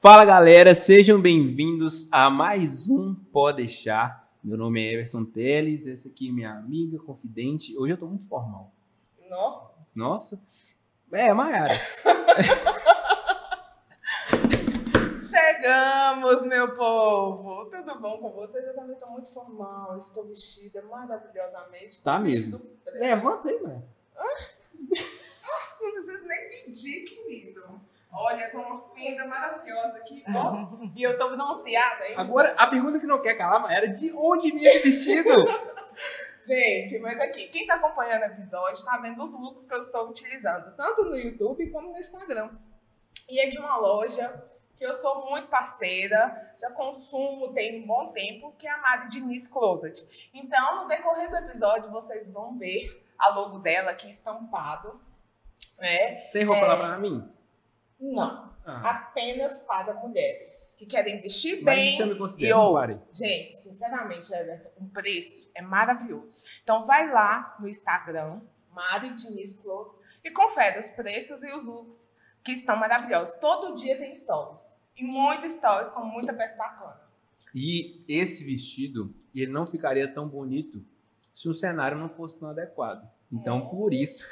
Fala galera, sejam bem-vindos a mais um Podexá. Meu nome é Everton Telles, essa aqui é minha amiga, confidente. Hoje eu tô muito formal. Nossa. Nossa. É, Mayara. Chegamos, meu povo! Tudo bom com vocês? Eu também estou muito formal, estou vestida maravilhosamente. Tá mesmo? Levanta aí, mano. Não preciso nem pedir, querido. Olha, com uma fenda maravilhosa aqui, ó. E eu estou bronzeada, hein? Agora, a pergunta que não quer calar era de onde vinha esse vestido? Gente, mas aqui, quem está acompanhando o episódio está vendo os looks que eu estou utilizando, tanto no YouTube como no Instagram. E é de uma loja que eu sou muito parceira, já consumo tem um bom tempo, que é a Mari Diniz Closet. Então, no decorrer do episódio, vocês vão ver a logo dela aqui estampado. Né? Tem roupa lá para mim? Não. Ah. Apenas para mulheres que querem vestir bem. Mas você me considera, Mari? Gente, sinceramente, Everton, o preço é maravilhoso. Então, vai lá no Instagram, Mari Diniz Closet, e confere os preços e os looks, que estão maravilhosos. Todo dia tem stories. E muitos stories com muita peça bacana. E esse vestido, ele não ficaria tão bonito se o cenário não fosse tão adequado. Então, por isso,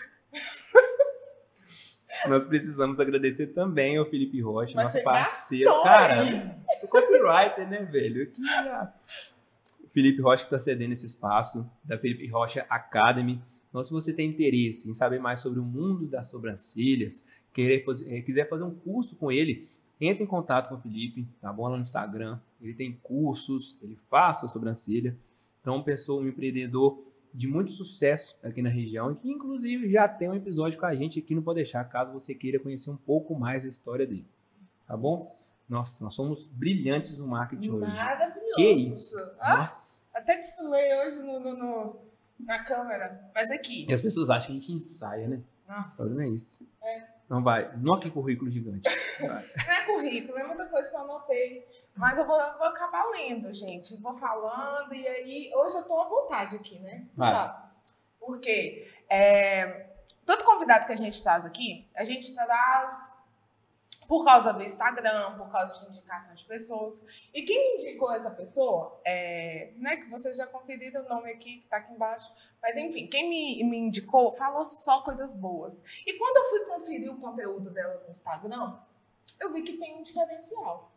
nós precisamos agradecer também ao Felipe Rocha, mas nosso parceiro. Caramba, o copywriter, né, velho? O Felipe Rocha que está cedendo esse espaço, da Felipe Rocha Academy. Então, se você tem interesse em saber mais sobre o mundo das sobrancelhas, quiser fazer um curso com ele, entre em contato com o Felipe, tá bom? Lá no Instagram, ele tem cursos, ele faz sua sobrancelha. Então, um empreendedor de muito sucesso aqui na região, que inclusive já tem um episódio com a gente aqui no Podexá, caso você queira conhecer um pouco mais a história dele, tá bom? Nossa, nós somos brilhantes no marketing hoje. Maravilhoso! Que isso? Ah, nossa. Até desfilei hoje na câmera, mas aqui. E as pessoas acham que a gente ensaia, né? Nossa. O problema é isso. É. Não vai, não é que currículo gigante. Vai. Não é currículo, é muita coisa que eu anotei. Mas eu vou acabar lendo, gente. Vou falando, e aí hoje eu tô à vontade aqui, né? Você sabe? Porque todo convidado que a gente traz aqui, a gente traz por causa do Instagram, por causa de indicação de pessoas. E quem indicou essa pessoa, né, que vocês já conferiram o nome aqui, que tá aqui embaixo. Mas enfim, quem me indicou falou só coisas boas. E quando eu fui conferir o conteúdo dela no Instagram, eu vi que tem um diferencial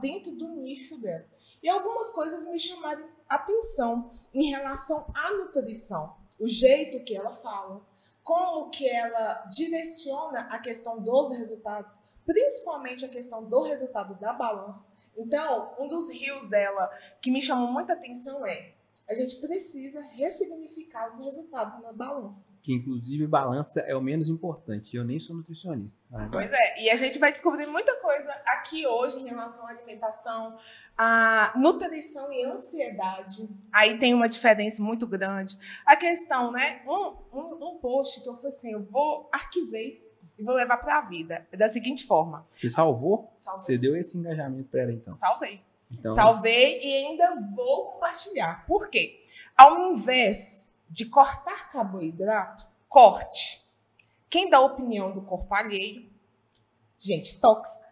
dentro do nicho dela. E algumas coisas me chamaram atenção em relação à nutrição, o jeito que ela fala, como que ela direciona a questão dos resultados, principalmente a questão do resultado da balança. Então, um dos reels dela que me chamou muita atenção é: a gente precisa ressignificar os resultados na balança. Que, inclusive, balança é o menos importante. Eu nem sou nutricionista. Pois é. E a gente vai descobrir muita coisa aqui hoje em relação à alimentação, à nutrição e ansiedade. Aí tem uma diferença muito grande. A questão, né? Um post que eu falei assim, arquivei e vou levar para a vida. Da seguinte forma. Você salvou? Salvei. Você deu esse engajamento para ela, então? Salvei. Então, salvei e ainda vou compartilhar. Por quê? Ao invés de cortar carboidrato, corte. Quem dá opinião do corpo alheio? Gente tóxica.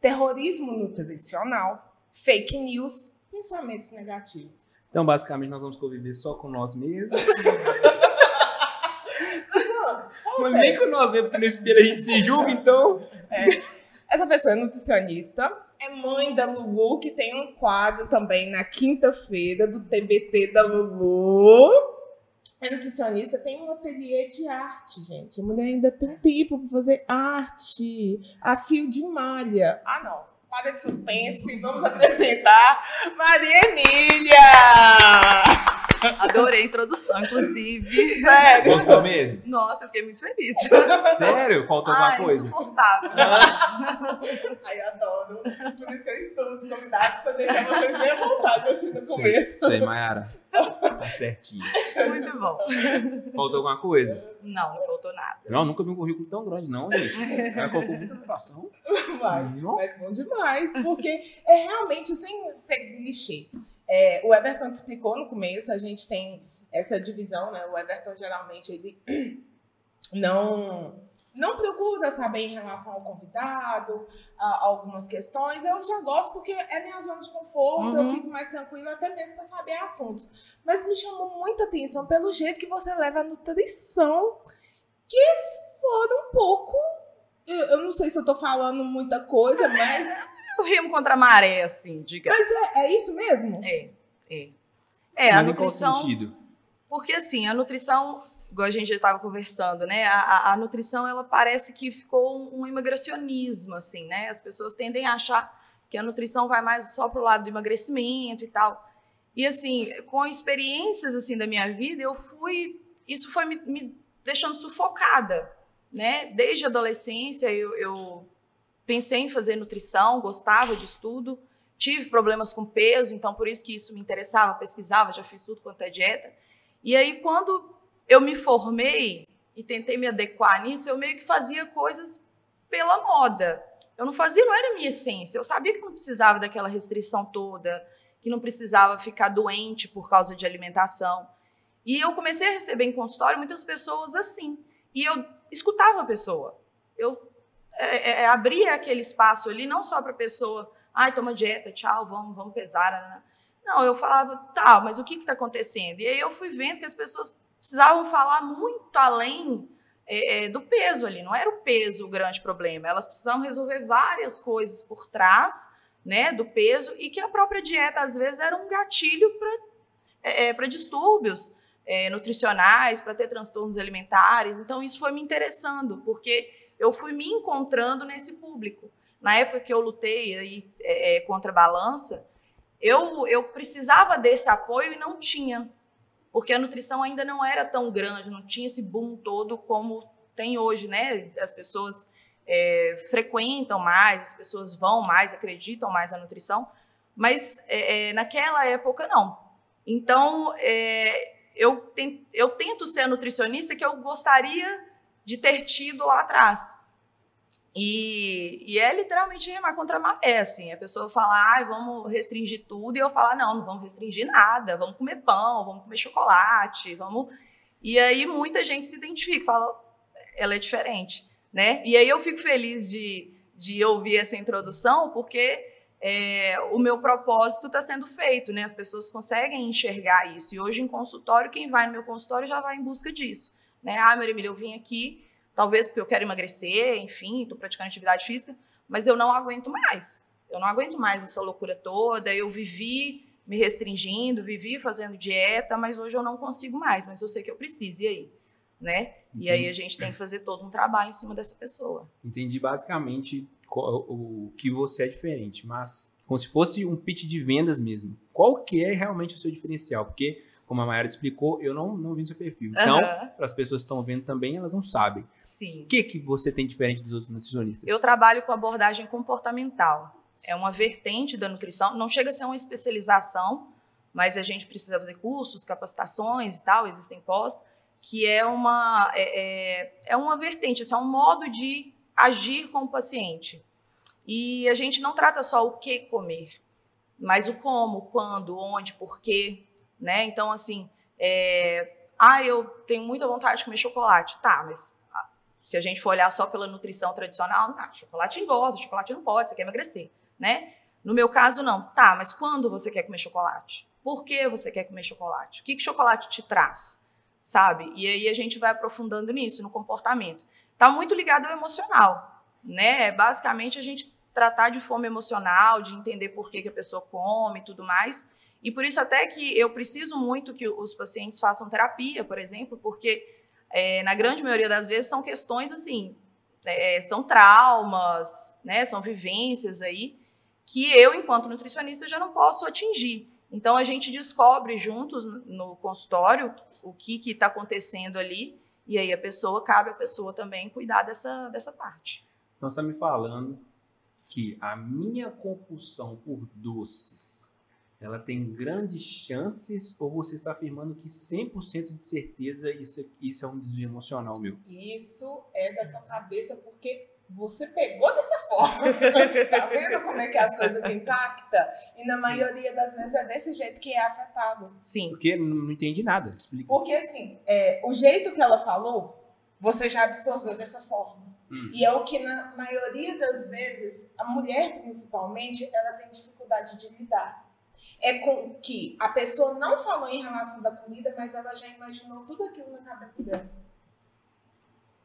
Terrorismo nutricional. Fake news. Pensamentos negativos. Então, basicamente, nós vamos conviver só com nós mesmos. Mas nem com nós mesmos, porque no espelho a gente se julga, então. Essa pessoa é nutricionista, é mãe da Lulu, que tem um quadro também na quinta-feira do TBT da Lulu. É nutricionista, tem um ateliê de arte, gente. A mulher ainda tem tempo para fazer arte, a fio de malha. Ah, não. Para de suspense, vamos apresentar Maria Emília! Adorei a introdução, inclusive. Sério? Gostou mesmo? Nossa, fiquei muito feliz. Sério? Faltou alguma coisa? Insuportável. Ai, adoro. Por isso que eu estou os convidados para deixar vocês bem à vontade assim no começo. Sei, Mayara. Tá certinho. Muito bom. Faltou alguma coisa? Não, não faltou nada. Não, nunca vi um currículo tão grande, não, gente. Ela colocou muita informação. Mas bom demais, porque é realmente sem ser clichê. O Everton te explicou no começo, a gente tem essa divisão, né? O Everton geralmente ele não não procura saber em relação ao convidado, algumas questões. Eu já gosto porque é minha zona de conforto, eu fico mais tranquila até mesmo para saber assuntos. Mas me chamou muita atenção pelo jeito que você leva a nutrição, que foda um pouco... Eu não sei se eu tô falando muita coisa, mas... Eu rimo contra a maré, assim, diga. Mas é isso mesmo? É. É, mas a nutrição... Qual sentido? Porque, assim, a nutrição... Igual a gente já estava conversando, né? A nutrição, ela parece que ficou um emagrecionismo, assim, né? As pessoas tendem a achar que a nutrição vai mais só pro lado do emagrecimento e tal. E, assim, com experiências, assim, da minha vida, eu fui... Isso foi me deixando sufocada, né? Desde a adolescência, eu pensei em fazer nutrição, gostava de estudo, tive problemas com peso, então, por isso que isso me interessava, pesquisava, já fiz tudo quanto é dieta. E aí, quando... Eu me formei e tentei me adequar nisso, eu meio que fazia coisas pela moda. Eu não fazia, não era a minha essência. Eu sabia que não precisava daquela restrição toda, que não precisava ficar doente por causa de alimentação. E eu comecei a receber em consultório muitas pessoas assim. E eu escutava a pessoa. Eu abria aquele espaço ali, não só para a pessoa, ai, toma dieta, tchau, vamos pesar. Não, eu falava, tá, mas o que está acontecendo? E aí eu fui vendo que as pessoas... precisavam falar muito além do peso ali, não era o peso o grande problema, elas precisavam resolver várias coisas por trás, né, do peso, e que a própria dieta, às vezes, era um gatilho para distúrbios nutricionais, para ter transtornos alimentares. Então, isso foi me interessando, porque eu fui me encontrando nesse público. Na época que eu lutei aí, contra a balança, eu precisava desse apoio e não tinha. Porque a nutrição ainda não era tão grande, não tinha esse boom todo como tem hoje, né? As pessoas frequentam mais, as pessoas vão mais, acreditam mais na nutrição, mas naquela época não. Então, eu tento ser a nutricionista que eu gostaria de ter tido lá atrás. E é literalmente remar contra a maré, assim, a pessoa fala, ai, vamos restringir tudo, e eu falo, não vamos restringir nada, vamos comer pão, vamos comer chocolate, vamos... E aí muita gente se identifica, fala, ela é diferente, né? E aí eu fico feliz de ouvir essa introdução, porque o meu propósito está sendo feito, né? As pessoas conseguem enxergar isso, e hoje em consultório, quem vai no meu consultório já vai em busca disso, né? Ah, Maria Emília, eu vim aqui... Talvez porque eu quero emagrecer, enfim, estou praticando atividade física, mas eu não aguento mais. Eu não aguento mais essa loucura toda. Eu vivi me restringindo, vivi fazendo dieta, mas hoje eu não consigo mais. Mas eu sei que eu preciso, e aí? Né? E aí a gente tem que fazer todo um trabalho em cima dessa pessoa. Entendi basicamente o que você é diferente, mas como se fosse um pitch de vendas mesmo. Qual que é realmente o seu diferencial? Porque, como a Mayara te explicou, eu não vi seu perfil. Então, para as pessoas que estão vendo também, elas não sabem. Sim. O que você tem diferente dos outros nutricionistas? Eu trabalho com abordagem comportamental. É uma vertente da nutrição. Não chega a ser uma especialização, mas a gente precisa fazer cursos, capacitações e tal, existem pós, que é uma vertente, é um modo de agir com o paciente. E a gente não trata só o que comer, mas o como, quando, onde, porquê, né? Então, assim, eu tenho muita vontade de comer chocolate. Tá, mas... Se a gente for olhar só pela nutrição tradicional, ah, chocolate engorda, chocolate não pode, você quer emagrecer, né? No meu caso, não. Tá, mas quando você quer comer chocolate? Por que você quer comer chocolate? O que chocolate te traz, sabe? E aí a gente vai aprofundando nisso, no comportamento. Tá muito ligado ao emocional, né? Basicamente, a gente tratar de fome emocional, de entender por que a pessoa come e tudo mais. E por isso até que eu preciso muito que os pacientes façam terapia, por exemplo, porque... na grande maioria das vezes são questões assim, são traumas, né, são vivências aí que eu, enquanto nutricionista, já não posso atingir. Então, a gente descobre juntos no consultório o que está acontecendo ali, e aí cabe a pessoa também cuidar dessa parte. Então, você está me falando que a minha compulsão por doces, ela tem grandes chances, ou você está afirmando que 100% de certeza isso é um desvio emocional meu? Isso é da sua cabeça, porque você pegou dessa forma. Tá vendo como é que as coisas impactam? E na maioria das vezes é desse jeito que é afetado. Sim. Porque não entendi nada. Explica. Porque assim, o jeito que ela falou, você já absorveu dessa forma. E é o que, na maioria das vezes, a mulher, principalmente, ela tem dificuldade de lidar. É com que a pessoa não falou em relação da comida, mas ela já imaginou tudo aquilo na cabeça dela.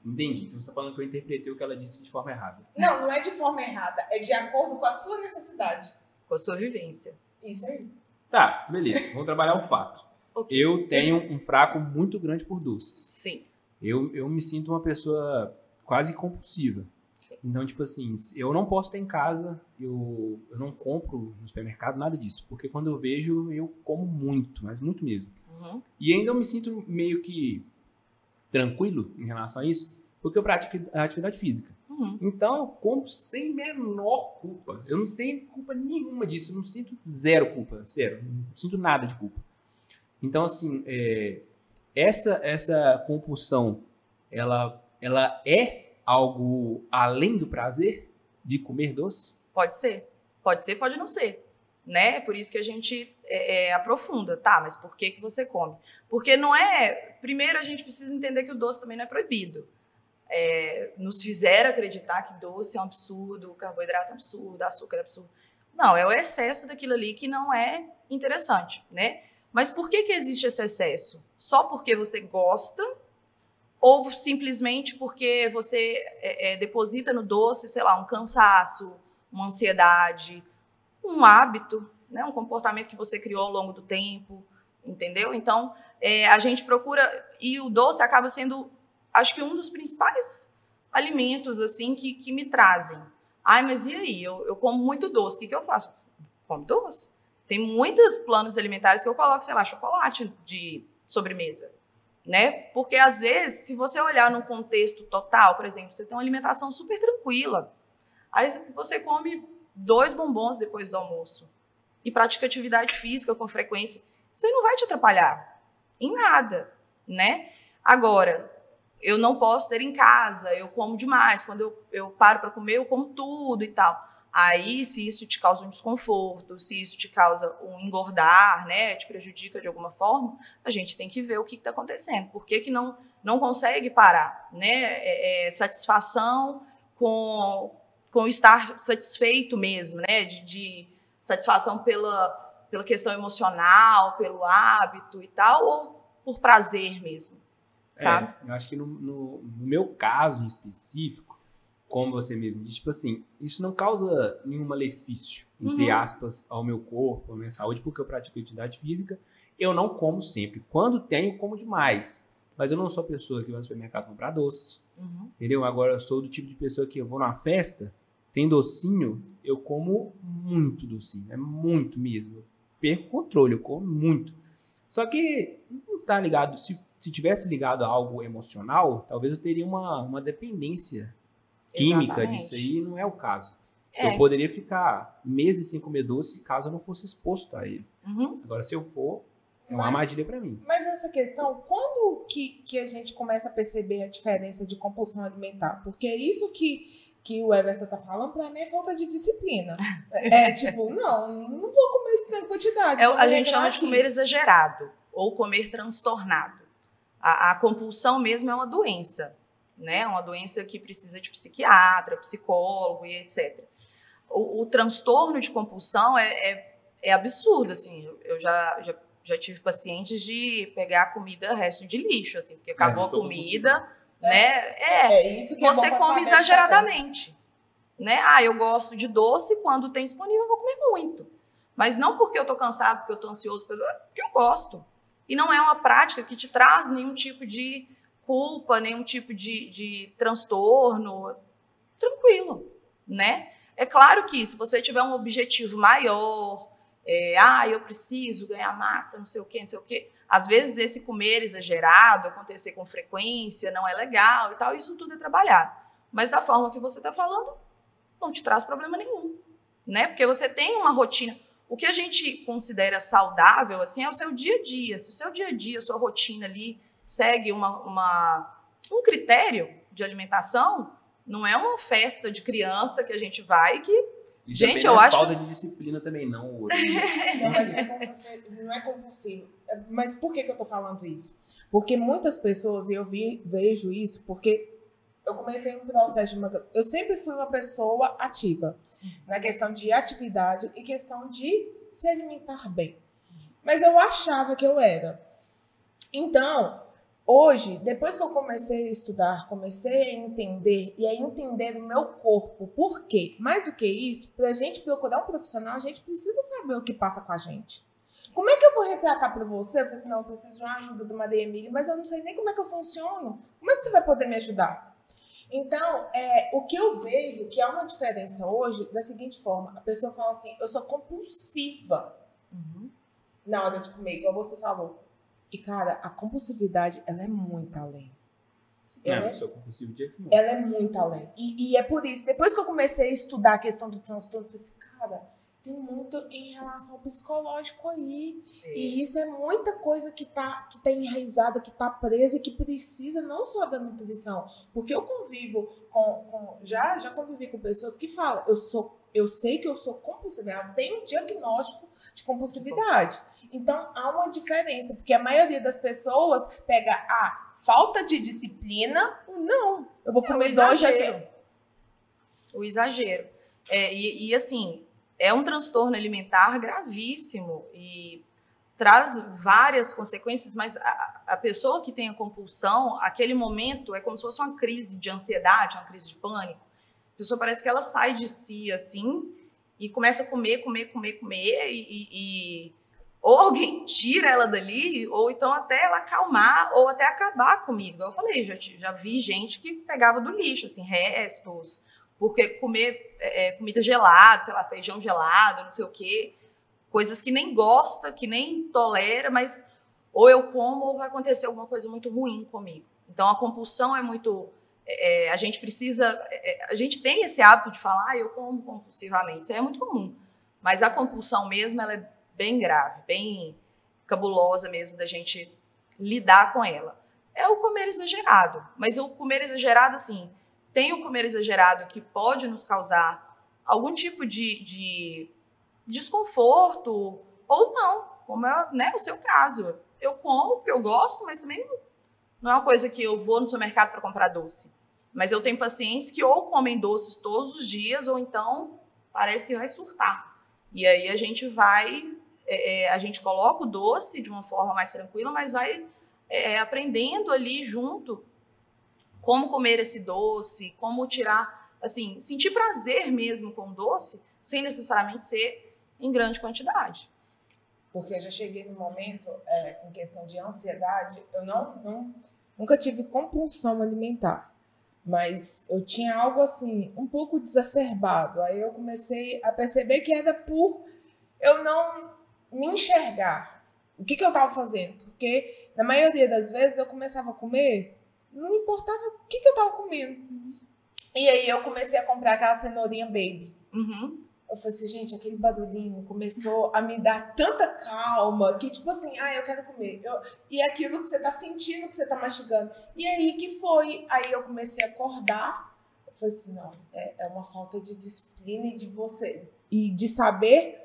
Entendi. Então você está falando que eu interpretei o que ela disse de forma errada. Não, não é de forma errada. É de acordo com a sua necessidade. Com a sua vivência. Isso aí. Tá, beleza. Vamos trabalhar o fato. Okay. Eu tenho um fraco muito grande por doces. Sim. Eu me sinto uma pessoa quase compulsiva. Sim. Então, tipo assim, eu não posso ter em casa, eu não compro no supermercado, nada disso. Porque quando eu vejo, eu como muito, mas muito mesmo. Uhum. E ainda eu me sinto meio que tranquilo em relação a isso, porque eu pratico a atividade física. Uhum. Então, eu como sem menor culpa. Eu não tenho culpa nenhuma disso, eu não sinto zero culpa, zero. Não sinto nada de culpa. Então, assim, essa compulsão, ela é algo além do prazer de comer doce? Pode ser, pode não ser, né? Por isso que a gente aprofunda, tá? Mas por que que você come? Porque não é. Primeiro a gente precisa entender que o doce também não é proibido. Nos fizeram acreditar que doce é um absurdo, carboidrato é um absurdo, açúcar é um absurdo. Não, é o excesso daquilo ali que não é interessante, né? Mas por que que existe esse excesso? Só porque você gosta? Ou simplesmente porque você deposita no doce, sei lá, um cansaço, uma ansiedade, um hábito, né? Um comportamento que você criou ao longo do tempo, entendeu? Então, a gente procura, e o doce acaba sendo, acho que um dos principais alimentos, assim, que me trazem. Ai, mas e aí? Eu como muito doce, o que que eu faço? Como doce. Tem muitos planos alimentares que eu coloco, sei lá, chocolate de sobremesa. Né? Porque, às vezes, se você olhar num contexto total, por exemplo, você tem uma alimentação super tranquila, aí você come 2 bombons depois do almoço e pratica atividade física com frequência, isso não vai te atrapalhar em nada, né? Agora, eu não posso ter em casa, eu como demais, quando eu paro para comer, eu como tudo e tal. Aí, se isso te causa um desconforto, se isso te causa um engordar, né, te prejudica de alguma forma, a gente tem que ver o que está acontecendo. Por que que não consegue parar, né? Satisfação com estar satisfeito mesmo, né? De satisfação pela questão emocional, pelo hábito e tal, ou por prazer mesmo, sabe? Eu acho que no meu caso em específico, como você mesmo diz, tipo assim, isso não causa nenhum malefício, entre aspas, ao meu corpo, à minha saúde, porque eu pratico atividade física, eu não como sempre. Quando tenho, como demais. Mas eu não sou a pessoa que vai no supermercado comprar doce, entendeu? Agora, eu sou do tipo de pessoa que eu vou numa festa, tem docinho, eu como muito docinho, é muito mesmo. Eu perco o controle, eu como muito. Só que não tá ligado, se tivesse ligado a algo emocional, talvez eu teria uma dependência química. Exatamente. Disso aí não é o caso. Eu poderia ficar meses sem comer doce caso eu não fosse exposto a ele. Agora, se eu for, é uma armadilha para mim. Mas essa questão, quando que a gente começa a perceber a diferença de compulsão alimentar? Porque é isso que o Everton tá falando, para mim é falta de disciplina. Tipo, não vou comer esse tanto de quantidade. A gente chama de comer exagerado ou comer transtornado. A compulsão mesmo é uma doença. Né? Uma doença que precisa de psiquiatra, psicólogo e etc. O transtorno de compulsão é absurdo, assim. Eu já tive pacientes de pegar comida resto de lixo, assim, porque acabou a comida, né? Isso que você come exageradamente, né? Ah, eu gosto de doce, quando tem disponível eu vou comer muito, mas não porque eu tô cansado, porque eu tô ansioso, porque eu gosto. E não é uma prática que te traz nenhum tipo de culpa, nenhum tipo de transtorno, tranquilo, né? É claro que se você tiver um objetivo maior, eu preciso ganhar massa, não sei o quê, às vezes esse comer exagerado, acontecer com frequência, não é legal e tal, isso tudo é trabalhado. Mas da forma que você está falando, não te traz problema nenhum, né? Porque você tem uma rotina. O que a gente considera saudável, assim, é o seu dia a dia. Se o seu dia a dia, a sua rotina ali, segue um critério de alimentação, não é uma festa de criança que a gente vai que Gente, eu acho... falta de disciplina também, não. Não, mas não é compulsivo. Mas por que eu tô falando isso? Porque muitas pessoas, e eu vejo isso, porque eu comecei um processo de... Eu sempre fui uma pessoa ativa, na questão de atividade e questão de se alimentar bem. Mas eu achava que eu era. Então, hoje, depois que eu comecei a estudar, comecei a entender e a entender o meu corpo. Por quê? Mais do que isso, para a gente procurar um profissional, a gente precisa saber o que passa com a gente. Como é que eu vou retratar para você? Eu falei assim, não, eu preciso de uma ajuda do Maria Emília, mas eu não sei nem como é que eu funciono. Como é que você vai poder me ajudar? Então, o que eu vejo que há uma diferença hoje da seguinte forma. A pessoa fala assim, eu sou compulsiva na hora de comer, igual você falou. E, cara, a compulsividade, ela é muito além. Eu sou compulsivo de aqui. Ela é muito além. E é por isso, depois que eu comecei a estudar a questão do transtorno, eu falei assim, cara, tem muito em relação ao psicológico aí. É. E isso é muita coisa que tá enraizada, que tá presa e que precisa não só da nutrição. Porque eu convivo já convivi com pessoas que falam, eu sei que eu sou compulsiva, ela tem um diagnóstico de compulsividade. Então, há uma diferença, porque a maioria das pessoas pega a falta de disciplina, não, eu vou comer dois aqui. O exagero. Assim, é um transtorno alimentar gravíssimo e traz várias consequências, mas a pessoa que tem a compulsão, aquele momento é como se fosse uma crise de ansiedade, uma crise de pânico. A pessoa parece que ela sai de si, assim, e começa a comer, e ou alguém tira ela dali, ou então até ela acalmar, ou até acabar a comida. Eu falei, já vi gente que pegava do lixo, assim, restos, porque comer comida gelada, sei lá, feijão gelado, não sei o quê, coisas que nem gosta, que nem tolera, mas ou eu como ou vai acontecer alguma coisa muito ruim comigo. Então, a compulsão é muito... a gente precisa, a gente tem esse hábito de falar, eu como compulsivamente, isso é muito comum, mas a compulsão mesmo, ela é bem grave, bem cabulosa mesmo da gente lidar com ela. É o comer exagerado, mas o comer exagerado, assim, tem o comer exagerado que pode nos causar algum tipo de desconforto, ou não, como é, né, o seu caso. Eu como porque eu gosto, mas também não é uma coisa que eu vou no supermercado para comprar doce. Mas eu tenho pacientes que ou comem doces todos os dias, ou então parece que vai surtar. E aí a gente coloca o doce de uma forma mais tranquila, mas vai aprendendo ali junto como comer esse doce, como tirar, assim, sentir prazer mesmo com o doce, sem necessariamente ser em grande quantidade. Porque eu já cheguei no momento, em questão de ansiedade, eu nunca tive compulsão alimentar, mas eu tinha algo assim, um pouco exacerbado. Aí eu comecei a perceber que era por eu não me enxergar. O que eu estava fazendo? Porque na maioria das vezes eu começava a comer, não importava o que eu estava comendo. E aí eu comecei a comprar aquela cenourinha baby. Eu falei assim, gente, aquele barulhinho começou a me dar tanta calma que, tipo assim, eu quero comer. E aquilo que você tá sentindo, que você tá mastigando. E aí que foi? Aí eu comecei a acordar. Eu falei assim, não, é uma falta de disciplina e de você. E de saber,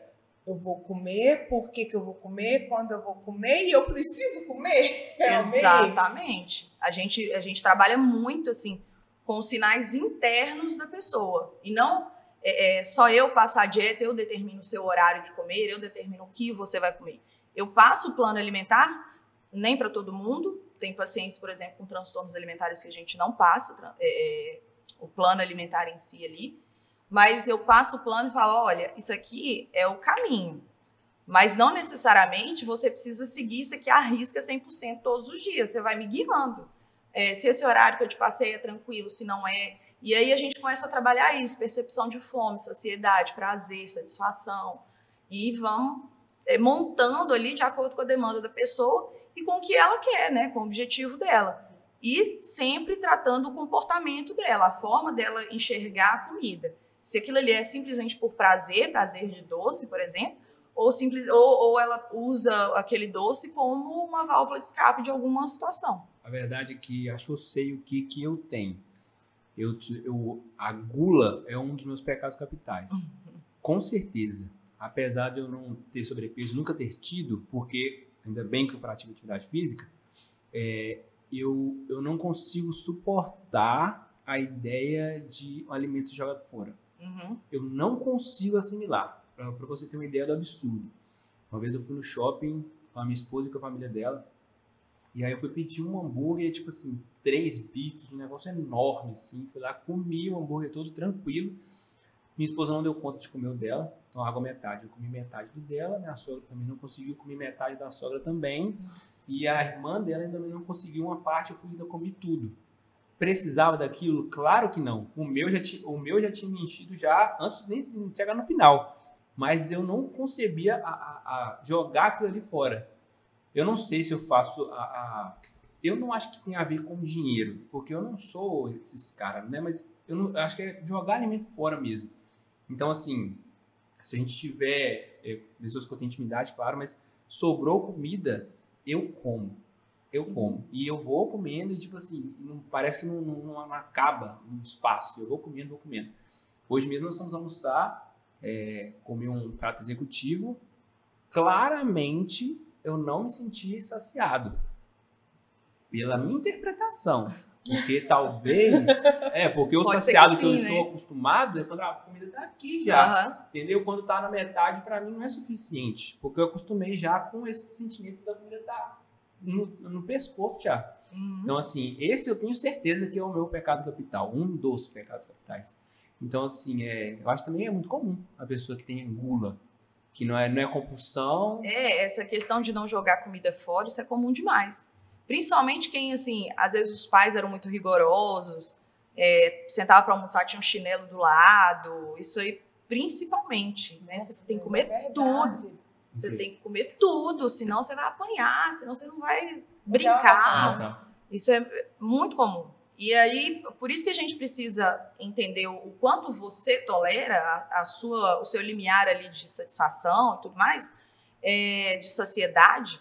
eu vou comer, por que eu vou comer, quando eu vou comer e eu preciso comer. Exatamente. A gente trabalha muito, assim, com os sinais internos da pessoa. E não... só eu passar a dieta, eu determino o seu horário de comer, eu determino o que você vai comer. Eu passo o plano alimentar, nem para todo mundo. Tem pacientes, por exemplo, com transtornos alimentares que a gente não passa o plano alimentar em si ali. Mas eu passo o plano e falo, olha, isso aqui é o caminho. Mas não necessariamente você precisa seguir isso aqui à risca 100% todos os dias. Você vai me guiando. Se esse horário que eu te passei é tranquilo, se não é... E aí a gente começa a trabalhar isso, percepção de fome, saciedade, prazer, satisfação. E vamos montando ali de acordo com a demanda da pessoa e com o que ela quer, né? Com o objetivo dela. E sempre tratando o comportamento dela, a forma dela enxergar a comida. Se aquilo ali é simplesmente por prazer, prazer de doce, por exemplo, ou ela usa aquele doce como uma válvula de escape de alguma situação. A verdade é que acho que eu sei o que eu tenho. A gula é um dos meus pecados capitais. Com certeza. Apesar de eu não ter sobrepeso, nunca ter tido, porque ainda bem que eu pratico atividade física, eu não consigo suportar a ideia de um alimento jogado fora. Uhum. Eu não consigo assimilar. Para você ter uma ideia do absurdo. Uma vez eu fui no shopping com a minha esposa e com a família dela. E aí eu fui pedir um hambúrguer, tipo assim, 3 bifes, um negócio enorme, assim. Fui lá, comi o hambúrguer todo tranquilo. Minha esposa não deu conta de comer o dela, então largou metade. Eu comi metade do dela, minha sogra também não conseguiu, comi metade da sogra também. Nossa. E a irmã dela ainda não conseguiu uma parte, eu fui ainda comi tudo. Precisava daquilo? Claro que não. O meu já tinha me enchido já antes de nem chegar no final. Mas eu não concebia a jogar aquilo ali fora. Eu não sei se eu faço Eu não acho que tem a ver com dinheiro, porque eu não sou esses caras, né? Mas eu acho que é jogar alimento fora mesmo. Então, assim, se a gente tiver pessoas que eu tenho intimidade, claro, mas sobrou comida, eu como. E eu vou comendo e, tipo assim, parece que não acaba o espaço. Eu vou comendo. Hoje mesmo nós vamos almoçar, comer um prato executivo. Claramente, eu não me senti saciado. Pela minha interpretação. Porque talvez... porque o saciado que eu estou acostumado é quando a comida está aqui já. Uhum. Entendeu? Quando está na metade, para mim não é suficiente. Porque eu acostumei já com esse sentimento da comida estar no pescoço já. Uhum. Então, assim, esse eu tenho certeza que é o meu pecado capital. Um dos pecados capitais. Então, assim, eu acho que também é muito comum a pessoa que tem gula. Que não é compulsão. Essa questão de não jogar comida fora, isso é comum demais. Principalmente quem, assim, às vezes os pais eram muito rigorosos, sentava para almoçar, tinha um chinelo do lado, isso aí principalmente, né? Nossa, você tem que comer tudo, você tem que comer tudo, senão você vai apanhar, senão você não vai brincar. Isso é muito comum. E aí, por isso que a gente precisa entender o quanto você tolera o seu limiar ali de satisfação e tudo mais, de saciedade,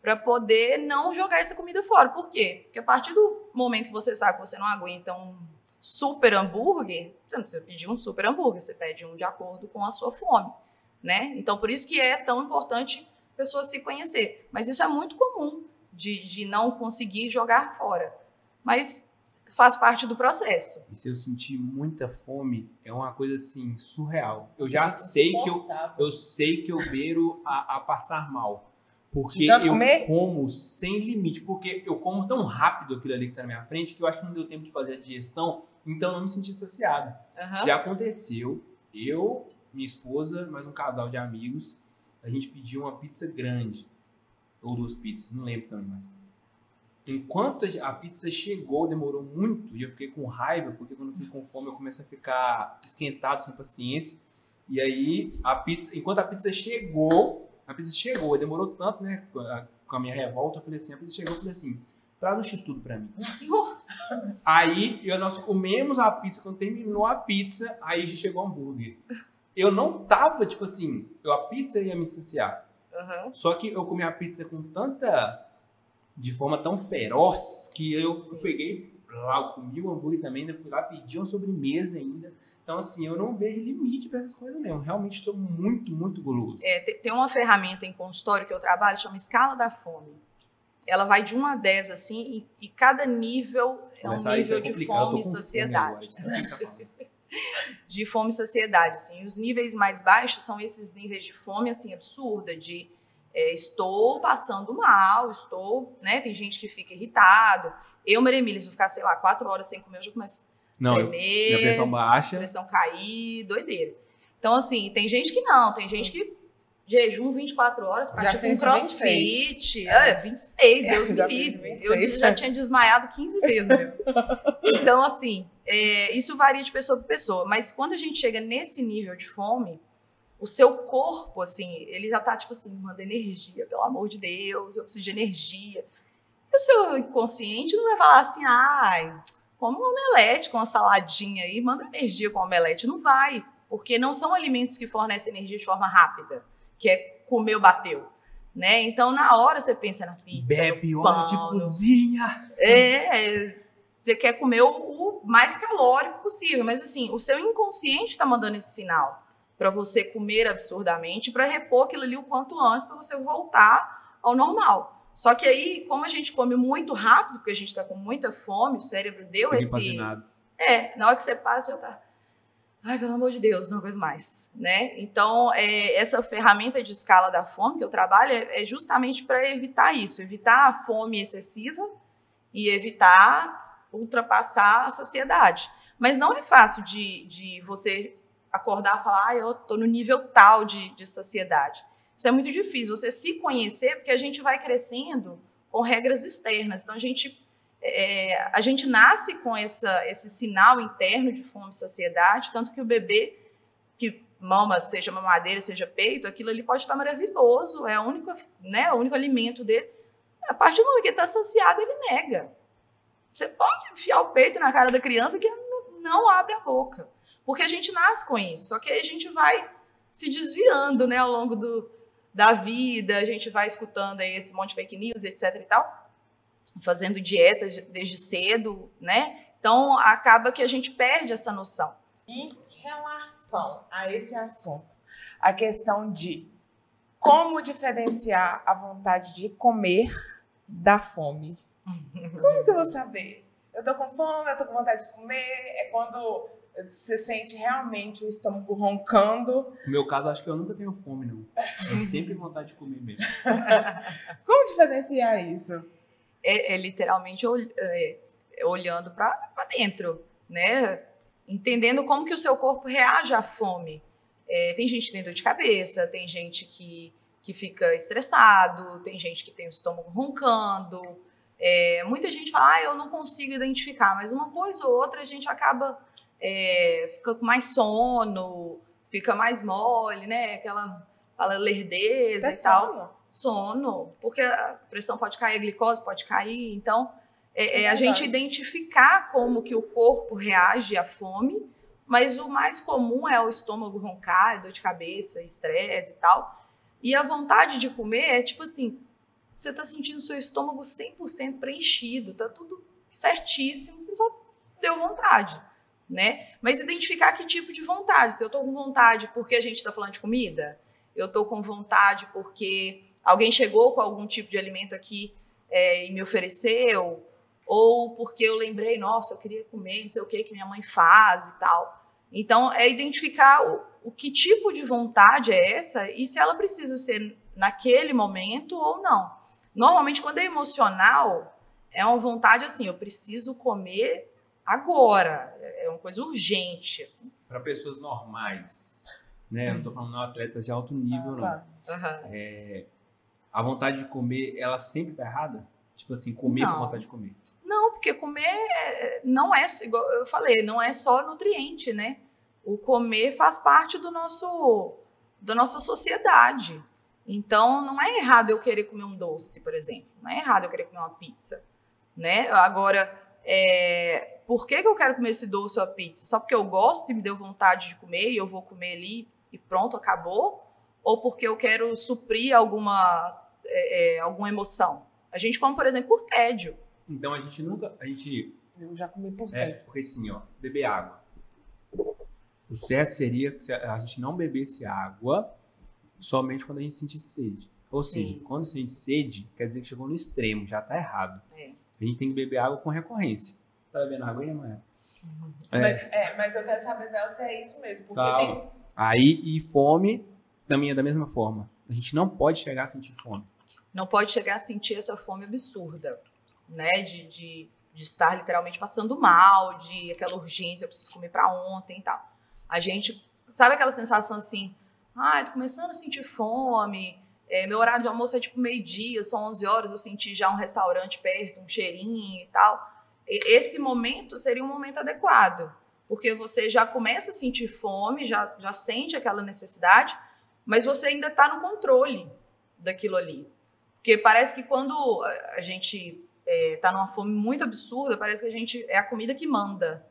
para poder não jogar essa comida fora. Por quê? Porque a partir do momento que você sabe que você não aguenta um super hambúrguer, você não precisa pedir um super hambúrguer, você pede um de acordo com a sua fome, né? Então, por isso que é tão importante a pessoa se conhecer. Mas isso é muito comum, de não conseguir jogar fora. Mas faz parte do processo. E se eu sentir muita fome, é uma coisa, assim, surreal. Eu já sei que eu beiro a passar mal. Porque eu como sem limite, porque eu como tão rápido aquilo ali que tá na minha frente que eu acho que não deu tempo de fazer a digestão, então eu não me senti saciado. Uhum. Já aconteceu, eu, minha esposa, mais um casal de amigos, a gente pediu uma pizza grande, ou 2 pizzas, não lembro também mais. Enquanto a pizza chegou, demorou muito, e eu fiquei com raiva, porque quando eu fico com fome eu começo a ficar esquentado, sem paciência, e aí, enquanto a pizza chegou... A pizza chegou, demorou tanto, né? Com a minha revolta, eu falei assim, a pizza chegou, eu falei assim, traz um x-tudo pra mim. Nossa. Aí, nós comemos a pizza, quando terminou a pizza, aí já chegou o hambúrguer. Eu não tava, tipo assim, a pizza ia me saciar. Uhum. Só que eu comi a pizza de forma tão feroz, que eu peguei lá, eu comi o hambúrguer também, ainda fui lá, pedi uma sobremesa ainda. Então, assim, eu não vejo limite para essas coisas mesmo. Realmente estou muito, muito guloso. Tem uma ferramenta em consultório que eu trabalho, chama Escala da Fome. Ela vai de 1 a 10, assim, e cada nível um nível de fome e saciedade. De fome e saciedade, assim. Os níveis mais baixos são esses níveis de fome, assim, absurda, de estou passando mal, estou, né? Tem gente que fica irritado. Eu, Maria Emília, se eu ficar, sei lá, 4 horas sem comer, eu já começo... Não, minha pressão baixa. Pressão cair, doideira. Então, assim, tem gente que não. Tem gente que jejum 24 horas, pratica com crossfit. 26, Deus me livre. Eu já tinha desmaiado 15 vezes. Então, assim, isso varia de pessoa para pessoa. Mas quando a gente chega nesse nível de fome, o seu corpo, assim, ele já tá, tipo assim, manda energia. Pelo amor de Deus, eu preciso de energia. E o seu inconsciente não vai falar assim, ai... Come um omelete com uma saladinha aí, manda energia com omelete. Não vai, porque não são alimentos que fornecem energia de forma rápida, que é comeu, bateu, né? Então, na hora você pensa na pizza, bebe óleo de cozinha. Você quer comer o mais calórico possível, mas assim, o seu inconsciente está mandando esse sinal. para você comer absurdamente, para repor aquilo ali o quanto antes, para você voltar ao normal. Só que aí, como a gente come muito rápido, porque a gente está com muita fome, o cérebro deu esse... Empazinado. É, na hora que você passa, já tá... Ai, pelo amor de Deus, não aguento mais, né? Então, essa ferramenta de escala da fome que eu trabalho é justamente para evitar isso, evitar a fome excessiva e evitar ultrapassar a saciedade. Mas não é fácil de você acordar e falar, ah, eu tô no nível tal de saciedade. Isso é muito difícil, você se conhecer, porque a gente vai crescendo com regras externas. Então, a gente nasce com esse sinal interno de fome e saciedade, tanto que o bebê que mama, seja mamadeira, seja peito, aquilo ali pode estar maravilhoso, é o único, né, o único alimento dele. A partir do momento que ele está saciado, ele nega. Você pode enfiar o peito na cara da criança que não abre a boca, porque a gente nasce com isso, só que a gente vai se desviando, né, ao longo da vida, a gente vai escutando aí esse monte de fake news, etc e tal, fazendo dietas desde cedo, né? Então, acaba que a gente perde essa noção. Em relação a esse assunto, a questão de como diferenciar a vontade de comer da fome. Como que eu vou saber? Eu tô com fome, eu tô com vontade de comer, é quando você sente realmente o estômago roncando. No meu caso, acho que eu nunca tenho fome, não. Eu sempre vontade de comer mesmo. Como diferenciar isso? É literalmente olhando para dentro, né? Entendendo como que o seu corpo reage à fome. Tem gente que tem dor de cabeça, tem gente que fica estressado, tem gente que tem o estômago roncando. Muita gente fala, ah, eu não consigo identificar, mas uma coisa ou outra a gente acaba ficando com mais sono, fica mais mole, né? Aquela lerdeza e tal. Sono, porque a pressão pode cair, a glicose pode cair, então a gente identificar como que o corpo reage à fome, mas o mais comum é o estômago roncar, dor de cabeça, estresse e tal, e a vontade de comer é tipo assim, você tá sentindo o seu estômago 100% preenchido, tá tudo certíssimo, você só deu vontade, né? Mas identificar que tipo de vontade, se eu tô com vontade porque a gente tá falando de comida, eu tô com vontade porque... alguém chegou com algum tipo de alimento aqui e me ofereceu, ou porque eu lembrei, nossa, eu queria comer, não sei o que minha mãe faz e tal. Então, é identificar o que tipo de vontade é essa e se ela precisa ser naquele momento ou não. Normalmente, quando é emocional, é uma vontade assim, eu preciso comer agora, é uma coisa urgente, assim. Para pessoas normais, né? Eu não tô falando de atletas de alto nível, não. Uhum. A vontade de comer, ela sempre está errada? Tipo assim, comer não. Com vontade de comer. Não, porque comer não é, igual eu falei, não é só nutriente, né? O comer faz parte da nossa sociedade. Então, não é errado eu querer comer um doce, por exemplo. Não é errado eu querer comer uma pizza, né? Agora, por que eu quero comer esse doce ou a pizza? Só porque eu gosto e me deu vontade de comer e eu vou comer ali e pronto, acabou? Ou porque eu quero suprir alguma emoção. A gente come, por exemplo, por tédio. Então, eu já comi por tédio. Porque assim, ó, beber água. O certo seria que a gente não bebesse água somente quando a gente sentisse sede. Ou seja, quando sente sede, quer dizer que chegou no extremo, já tá errado. A gente tem que beber água com recorrência. Tá bebendo água aí, Mayara? Uhum. Mas eu quero saber dela se é isso mesmo. Porque tem... Aí, e fome... Também é da mesma forma. A gente não pode chegar a sentir fome. Não pode chegar a sentir essa fome absurda, né? De estar literalmente passando mal, de aquela urgência, eu preciso comer pra ontem e tal. A gente, sabe aquela sensação assim, ah, eu tô começando a sentir fome, meu horário de almoço é tipo 12h, são 11h, eu senti já um restaurante perto, um cheirinho e tal. Esse momento seria um momento adequado, porque você já começa a sentir fome, já sente aquela necessidade, mas você ainda está no controle daquilo ali. Porque parece que quando a gente está numa fome muito absurda, parece que é a comida que manda.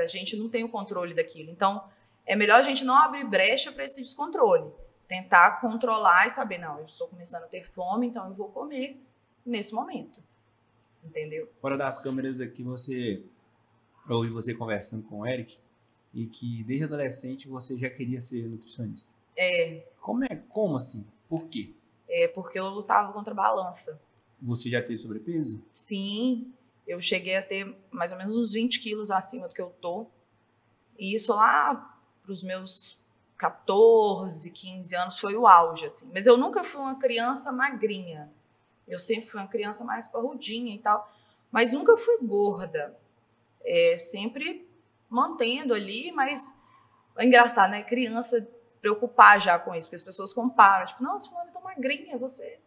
A gente não tem o controle daquilo. Então, é melhor a gente não abrir brecha para esse descontrole. Tentar controlar e saber, não, eu estou começando a ter fome, então eu vou comer nesse momento. Entendeu? Fora das câmeras aqui, eu ouvi você conversando com o Eric, e que desde adolescente você já queria ser nutricionista. É. Como assim? Por quê? É porque eu lutava contra a balança. Você já teve sobrepeso? Sim, eu cheguei a ter mais ou menos uns 20 quilos acima do que eu tô. E isso lá pros meus 14, 15 anos foi o auge, assim. Mas eu nunca fui uma criança magrinha. Eu sempre fui uma criança mais parrudinha e tal. Mas nunca fui gorda. É, sempre mantendo ali, mas é engraçado, né? Criança preocupar já com isso, porque as pessoas comparam. Tipo, nossa, fulana é tão magrinha, você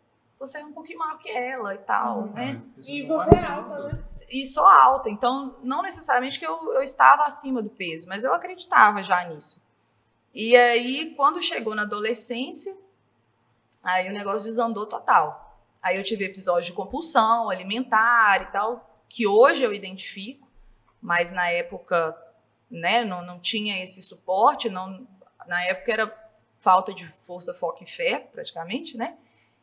é um pouquinho maior que ela e tal, né? E você é alta, né? E sou alta, então não necessariamente que eu estava acima do peso, mas eu acreditava já nisso. E aí, quando chegou na adolescência, aí o negócio desandou total. Aí eu tive episódios de compulsão alimentar e tal, que hoje eu identifico. Mas na época, né, não tinha esse suporte, na época era falta de força, foco e fé, praticamente, né?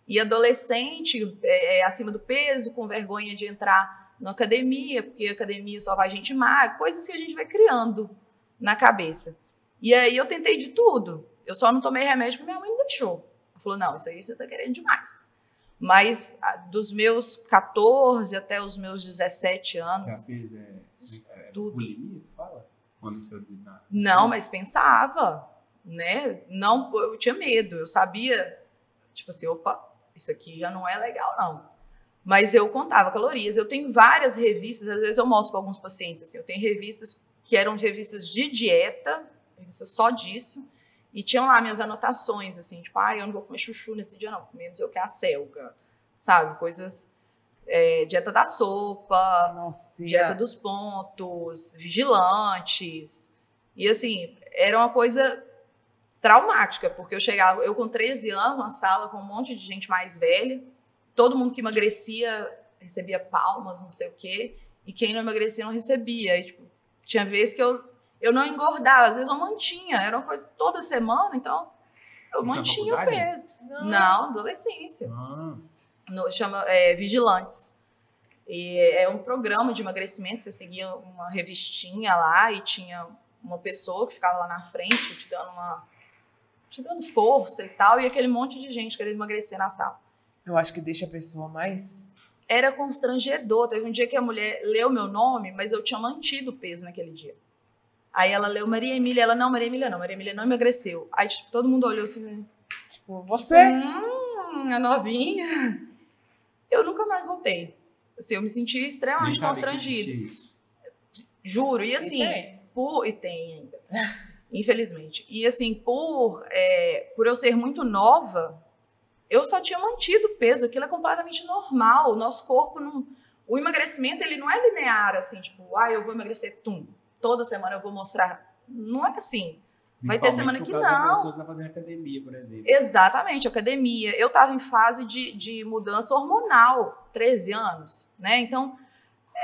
E adolescente, acima do peso, com vergonha de entrar na academia, porque a academia só vai gente magra, coisas que a gente vai criando na cabeça. E aí eu tentei de tudo, eu só não tomei remédio porque minha mãe não deixou. Ela falou, não, isso aí você tá querendo demais. Mas dos meus 14 até os meus 17 anos... Já fiz, bulimia, fala? Não, mas pensava, né? Não, eu tinha medo, eu sabia, tipo assim, opa, isso aqui já não é legal, não. Mas eu contava calorias, eu tenho várias revistas, às vezes eu mostro para alguns pacientes, assim, eu tenho revistas que eram revistas de dieta, revistas só disso, e tinham lá minhas anotações, assim, tipo, eu não vou comer chuchu nesse dia, não, menos eu que a acelga, sabe? Coisas... dieta da sopa, dieta dos pontos, vigilantes. E assim, era uma coisa traumática, porque eu chegava, eu com 13 anos, na sala com um monte de gente mais velha, todo mundo que emagrecia recebia palmas, não sei o quê, e quem não emagrecia não recebia. E, tipo, tinha vezes que eu não engordava, às vezes eu mantinha, era uma coisa toda semana, então eu mantinha o peso. Não, adolescência. Chama Vigilantes, e é um programa de emagrecimento, você seguia uma revistinha lá e tinha uma pessoa que ficava lá na frente te dando força e tal, e aquele monte de gente querendo emagrecer na sala. Eu acho que deixa a pessoa mais... Era constrangedor, teve um dia que a mulher leu meu nome, mas eu tinha mantido o peso naquele dia. Aí ela leu Maria Emília, ela, não, Maria Emília não, Maria Emília não emagreceu. Aí tipo, todo mundo olhou assim, tipo, você? A novinha... Eu nunca mais voltei. Assim, eu me senti extremamente constrangida. Juro. E assim, e tem ainda. Infelizmente. E assim, por eu ser muito nova, eu só tinha mantido o peso. Aquilo é completamente normal. O nosso corpo não. O emagrecimento, ele não é linear, assim, tipo, eu vou emagrecer, toda semana eu vou mostrar. Não é assim. Vai ter semana que não. Pessoa que tá fazendo academia, por exemplo. Exatamente, academia. Eu estava em fase de mudança hormonal, 13 anos, né? Então,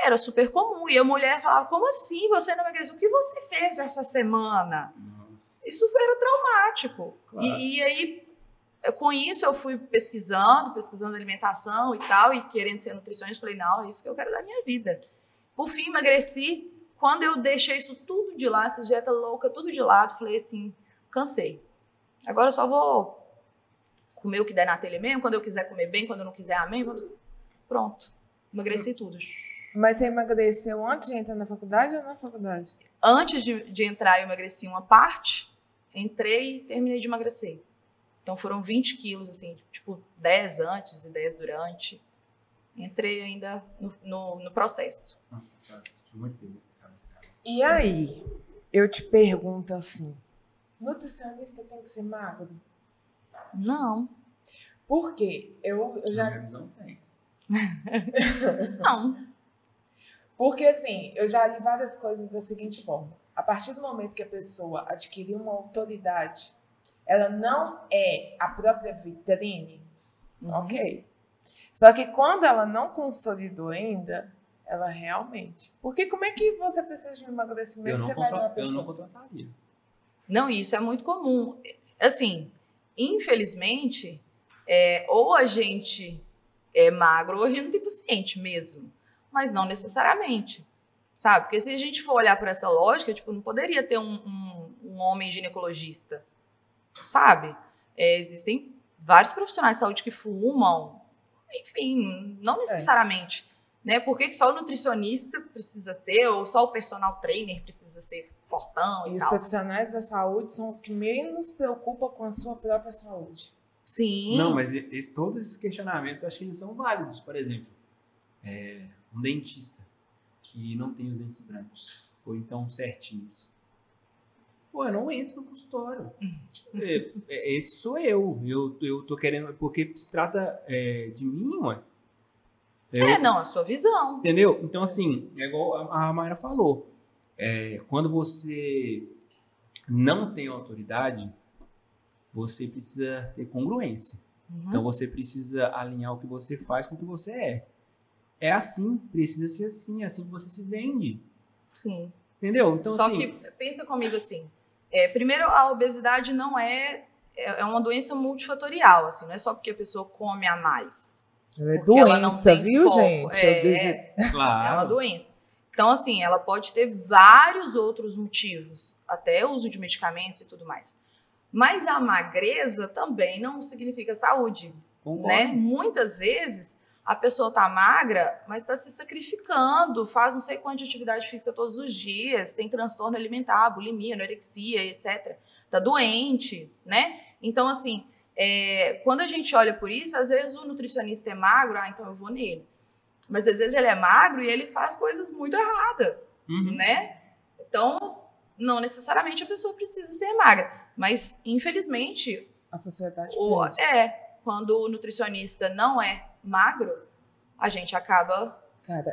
era super comum. E a mulher falava, como assim você não emagreceu? O que você fez essa semana? Nossa. Isso era traumático. Claro. E aí, com isso, eu fui pesquisando alimentação e tal, e querendo ser nutricionista, falei, não, é isso que eu quero da minha vida. Por fim, emagreci. Quando eu deixei isso tudo de lado, essa dieta louca, tudo de lado, falei assim, cansei. Agora eu só vou comer o que der na telha mesmo, quando eu quiser comer bem, quando eu não quiser, amém. Pronto, emagreci tudo. Mas você emagreceu antes de entrar na faculdade ou na faculdade? Antes de entrar, eu emagreci uma parte, entrei e terminei de emagrecer. Então foram 20 quilos, assim, tipo 10 antes e 10 durante. Entrei ainda no processo. Nossa, muito bem. E aí, eu te pergunto assim, nutricionista tem que ser magro? Não. Por quê? Eu já... Minha visão tem. Não. Porque assim, eu já li várias coisas da seguinte forma. A partir do momento que a pessoa adquirir uma autoridade, ela não é a própria vitrine, ok? Só que quando ela não consolidou ainda... Ela realmente. Porque como é que você precisa de um emagrecimento? Eu não contrataria. Não, isso é muito comum. Assim, infelizmente, ou a gente é magro ou a gente não tem paciente mesmo. Mas não necessariamente. sabe? Porque se a gente for olhar por essa lógica, tipo, não poderia ter um homem ginecologista, sabe? É, existem vários profissionais de saúde que fumam, enfim, não necessariamente, né? Por que só o nutricionista precisa ser, ou só o personal trainer precisa ser fortão e tal? E os profissionais da saúde são os que menos se preocupam com a sua própria saúde. Sim. Não, mas todos esses questionamentos, acho que eles são válidos. Por exemplo, um dentista que não tem os dentes brancos, ou então certinhos. Pô, eu não entro no consultório. Esse sou eu. Eu tô querendo... Porque se trata de mim, ué. Não, a sua visão. Entendeu? Então, assim, é igual a Mayara falou. Quando você não tem autoridade... Você precisa ter congruência. Uhum. Então, você precisa alinhar o que você faz com o que você é. É assim, precisa ser assim. É assim que você se vende. Sim. Entendeu? Então, só assim... que, pensa comigo assim. Primeiro, a obesidade não é... É uma doença multifatorial, assim. Não é só porque a pessoa come a mais. Ela é doença, viu, gente? Claro. É uma doença. Então, assim, ela pode ter vários outros motivos. Até o uso de medicamentos e tudo mais. Mas a magreza também não significa saúde, né? Muitas vezes a pessoa tá magra, mas tá se sacrificando, faz não sei quanto de atividade física todos os dias, tem transtorno alimentar, bulimia, anorexia, etc. Tá doente, né? Então, assim, quando a gente olha por isso, às vezes o nutricionista é magro, então eu vou nele. Mas às vezes ele é magro e ele faz coisas muito erradas, né? Então, não necessariamente a pessoa precisa ser magra. Mas, infelizmente, a sociedade quando o nutricionista não é magro, a gente acaba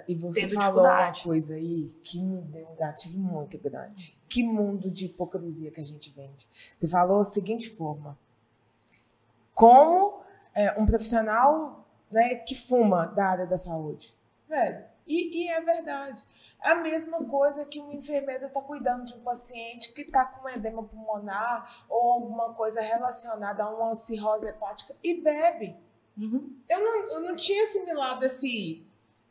e você falou uma coisa aí que me deu um gatilho muito grande. Que mundo de hipocrisia que a gente vende. Você falou da seguinte forma. Como um profissional, né, que fuma da área da saúde. Velho. E é verdade. A mesma coisa que uma enfermeira está cuidando de um paciente que está com edema pulmonar ou alguma coisa relacionada a uma cirrose hepática e bebe. Uhum. Eu não tinha assimilado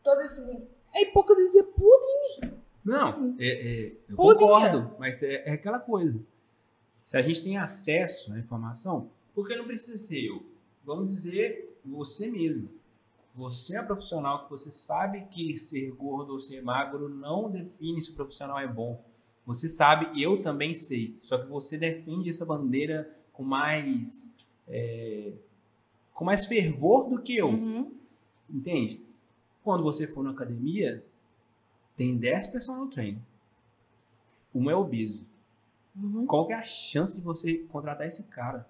todo esse... É hipocrisia purinha. Não, eu concordo, mas é aquela coisa. Se a gente tem acesso à informação, por que não precisa ser eu? Vamos dizer você mesmo. Você é profissional que você sabe que ser gordo ou ser magro não define se o profissional é bom. Você sabe, eu também sei. Só que você defende essa bandeira com mais fervor do que eu. Uhum. Entende? Quando você for na academia, tem 10 personal trainer. Um é obeso. Uhum. Qual que é a chance de você contratar esse cara?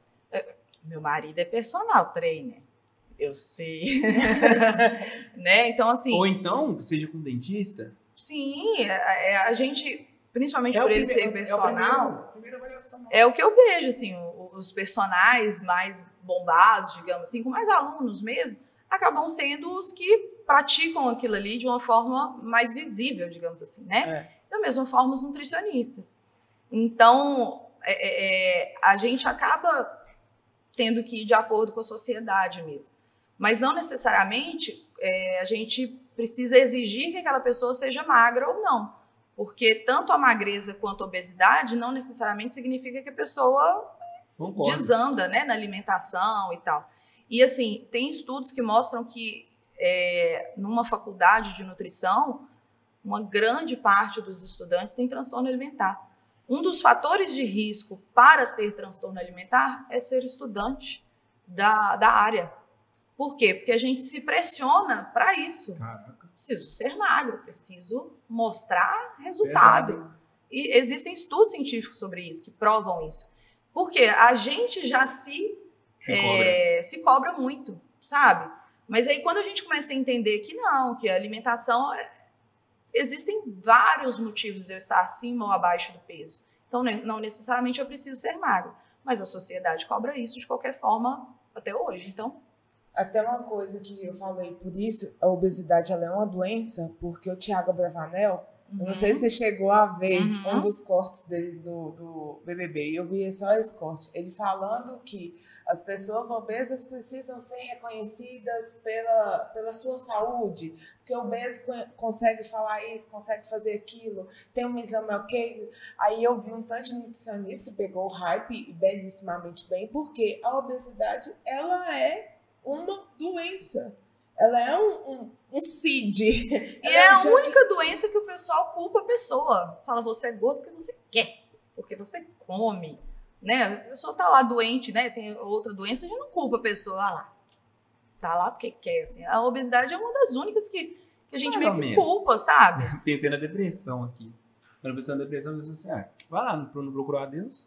Meu marido é personal trainer. Eu sei. Né? Então, assim... Ou então, seja com dentista. Sim, a gente, principalmente por ele ser personal, é o que eu vejo, assim, os personais mais bombados, digamos assim, com mais alunos mesmo, acabam sendo os que praticam aquilo ali de uma forma mais visível, digamos assim, né? Da mesma forma, os nutricionistas. Então, a gente acaba tendo que ir de acordo com a sociedade mesmo. Mas não necessariamente a gente precisa exigir que aquela pessoa seja magra ou não. Porque tanto a magreza quanto a obesidade não necessariamente significa que a pessoa desanda, né, na alimentação e tal. E assim, tem estudos que mostram que numa faculdade de nutrição, uma grande parte dos estudantes tem transtorno alimentar. Um dos fatores de risco para ter transtorno alimentar é ser estudante da área. Por quê? Porque a gente se pressiona para isso. Caraca. Preciso ser magro, preciso mostrar resultado. Pesado. E existem estudos científicos sobre isso, que provam isso. Porque a gente já se cobra muito, sabe? Mas aí quando a gente começa a entender que não, que a alimentação... Existem vários motivos de eu estar acima ou abaixo do peso. Então, não necessariamente eu preciso ser magro. Mas a sociedade cobra isso de qualquer forma até hoje, então... Até uma coisa que eu falei, por isso, a obesidade ela é uma doença, porque o Thiago Bravanel, Não sei se você chegou a ver um dos cortes dele do BBB. E eu vi só esse corte. Ele falando que as pessoas obesas precisam ser reconhecidas pela sua saúde. Porque o obeso consegue falar isso, consegue fazer aquilo. Tem um exame ok. Aí eu vi um tanto de nutricionista que pegou o hype belíssimamente bem. Porque a obesidade, ela é uma doença. Ela é um CID. E é a única doença que o pessoal culpa a pessoa. Fala, você é gordo porque você quer, porque você come, né? A pessoa tá lá doente, né? Tem outra doença, a gente não culpa a pessoa. Ah, lá, tá lá porque quer, assim. A obesidade é uma das únicas que a gente meio que culpa, sabe? Eu pensei na depressão aqui. Quando eu pensei na depressão, eu disse assim, vai lá, não procurar a Deus.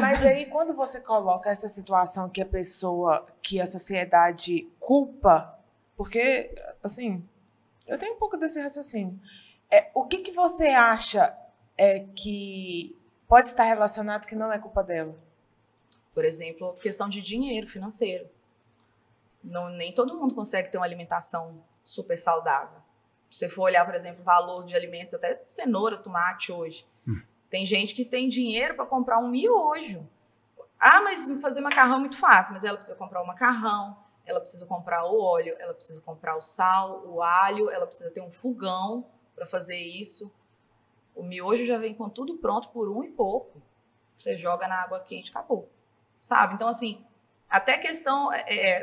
Mas aí, quando você coloca essa situação que a pessoa, que a sociedade culpa. Porque, assim, eu tenho um pouco desse raciocínio. O que você acha que pode estar relacionado que não é culpa dela? Por exemplo, questão de dinheiro, financeiro. Não, nem todo mundo consegue ter uma alimentação super saudável. Se você for olhar, por exemplo, o valor de alimentos, até cenoura, tomate hoje. Tem gente que tem dinheiro para comprar um miojo. Ah, mas fazer macarrão é muito fácil. Mas ela precisa comprar um macarrão. Ela precisa comprar o óleo, ela precisa comprar o sal, o alho, ela precisa ter um fogão para fazer isso. O miojo já vem com tudo pronto por um e pouco. Você joga na água quente, acabou. Sabe? Então, assim, até questão,